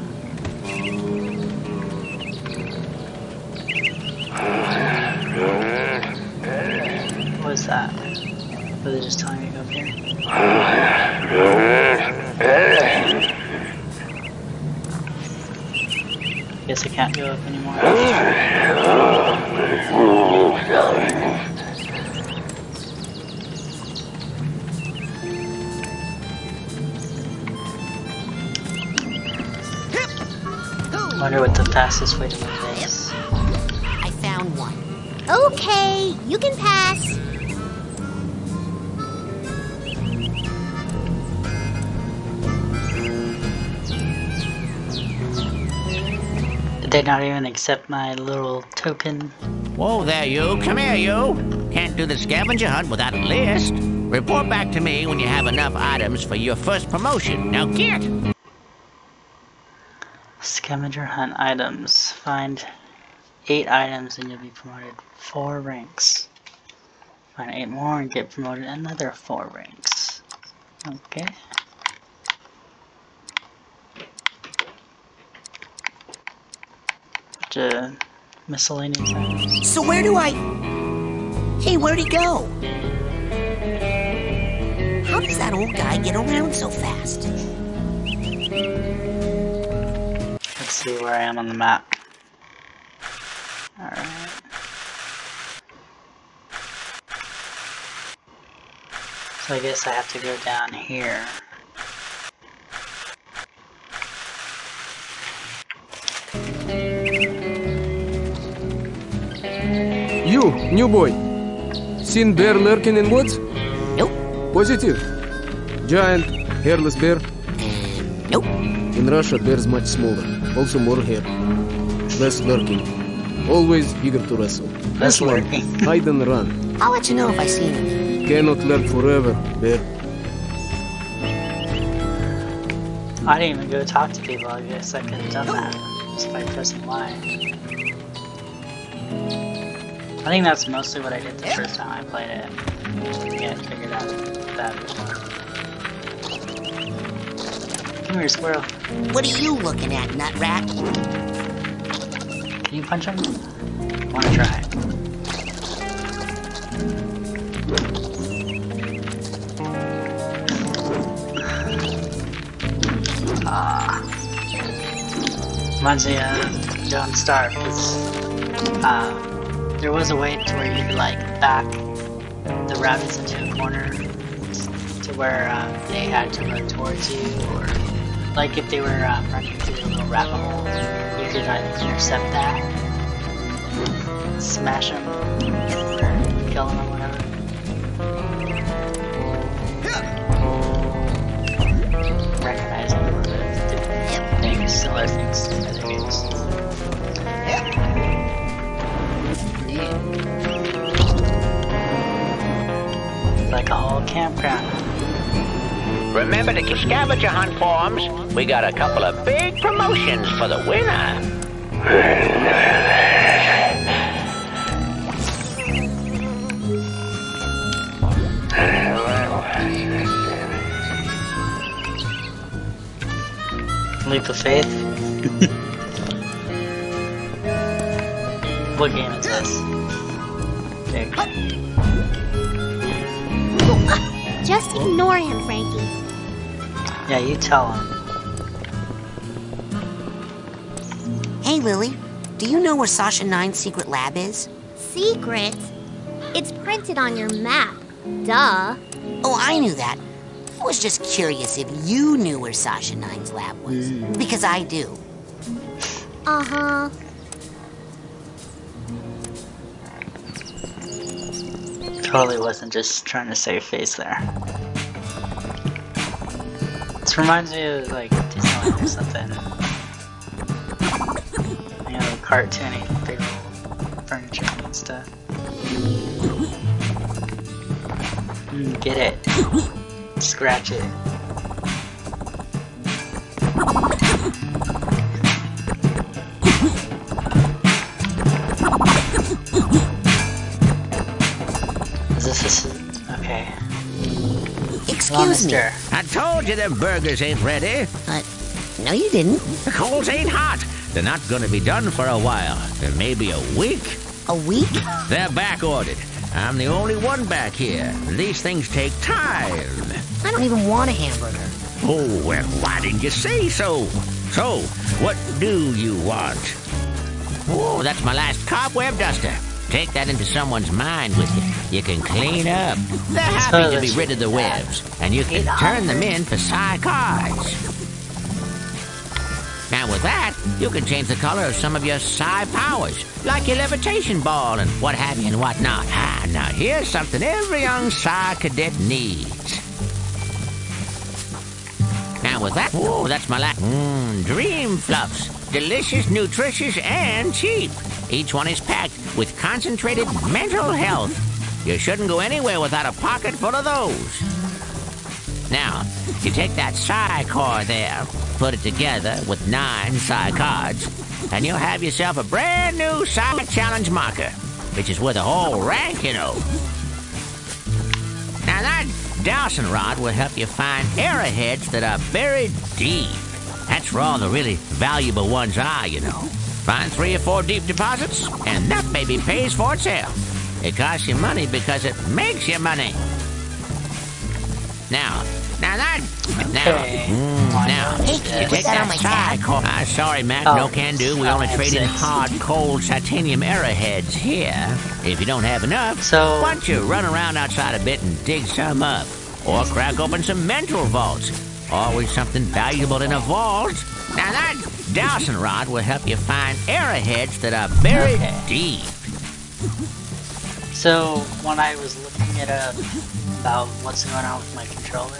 What is that? Were they just telling me to go up here? Guess I can't go up anymore. I wonder what the fastest way to do this. I found one. Okay, you can pass. Did they not even accept my little token? Whoa there, you. Come here, you. Can't do the scavenger hunt without a list. Report back to me when you have enough items for your first promotion. Now get! Scavenger hunt items. Find 8 items and you'll be promoted 4 ranks. Find 8 more and get promoted another 4 ranks. Okay. Miscellaneous items. So where do I... Hey, where'd he go? How does that old guy get around so fast? Let's see where I am on the map. Alright. So I guess I have to go down here. You, new boy. Seen bear lurking in woods? Positive. Giant, hairless bear? Nope. In Russia, bears much smaller. Also more hair. Less lurking. Always eager to wrestle. Less lurking. Hide and run. I'll let you know if I see him. Cannot lurk forever, bear. I didn't even go talk to people. I guess I could have done that just by pressing Y. I think that's mostly what I did the first time I played it. Yeah, figured out. Come here, squirrel. What are you looking at, nut rat? Can you punch him? I wanna try. Reminds me of Don't Starve, because there was a way to where you could like back the rabbits into a corner to where they had to run towards you, or like if they were running through a little rabbit hole, you could intercept that, smash them, or kill them or whatever. Recognize them for the different things, similar things to other games. It's like a whole campground. Remember to scavenger hunt forms. We got a couple of big promotions for the winner. Leap of faith. What game is this? Just ignore him, Frankie. Yeah, you tell him. Hey, Lily. Do you know where Sasha Nine's secret lab is? Secret? It's printed on your map. Duh. Oh, I knew that. I was just curious if you knew where Sasha Nine's lab was. Because I do. Uh-huh. Totally wasn't just trying to save face there. This reminds me of like Disneyland or something. You know, cartoony, big old furniture and stuff. Get it. Scratch it. Is this a... okay. Excuse me. I told you the burgers ain't ready. No, you didn't. The coals ain't hot. They're not gonna be done for a while. There may be a week. A week? They're back ordered. I'm the only one back here. These things take time. I don't even want a hamburger. Oh, well, why didn't you say so? So, what do you want? Oh, that's my last cobweb duster. Take that into someone's mind with you. You can clean up. They're happy to be rid of the webs, and you can turn them in for psych cards. Now with that, you can change the color of some of your psi powers, like your levitation ball and what have you and whatnot. Ah, now here's something every young psi cadet needs. Now with that, whoa, that's my last. Dream Fluffs. Delicious, nutritious, and cheap. Each one is packed with concentrated mental health. You shouldn't go anywhere without a pocket full of those. Now, you take that psi core there, put it together with 9 psi cards, and you'll have yourself a brand new psi challenge marker, which is worth a whole rank, you know. Now that dowsing rod will help you find arrowheads that are buried deep. That's where all the really valuable ones are, you know. Find 3 or 4 deep deposits, and that baby pays for itself. It costs you money because it makes you money. You take that psy-core. Sorry, Matt, no can do. We only trade in hard, cold titanium arrowheads here. If you don't have enough, why don't you run around outside a bit and dig some up? Or crack open some mental vaults. Always something valuable in a vault. Now that dowsing rod will help you find arrowheads that are buried deep. So, when I was looking it up about what's going on with my controller,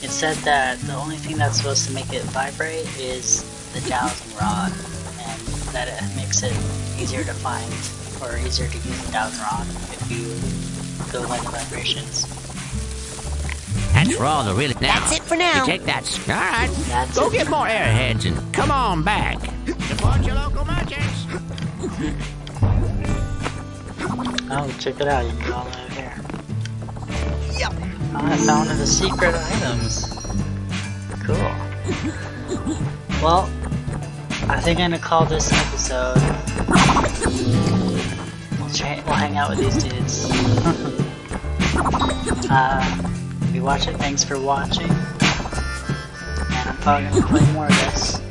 it said that the only thing that's supposed to make it vibrate is the dowsing rod, and that it makes it easier to find, or easier to use the dowsing rod if you go by the vibrations. That's for all the really. Now, that's it for now. You take that. All right. That's go get more airheads and come on back. Support your local merchants. Oh, check it out. You can go all over here. Yep. I found one of the secret items. Cool. Well, I think I'm gonna call this episode. We'll hang out with these dudes. If you watch it, thanks for watching. And I'm probably gonna play more of this.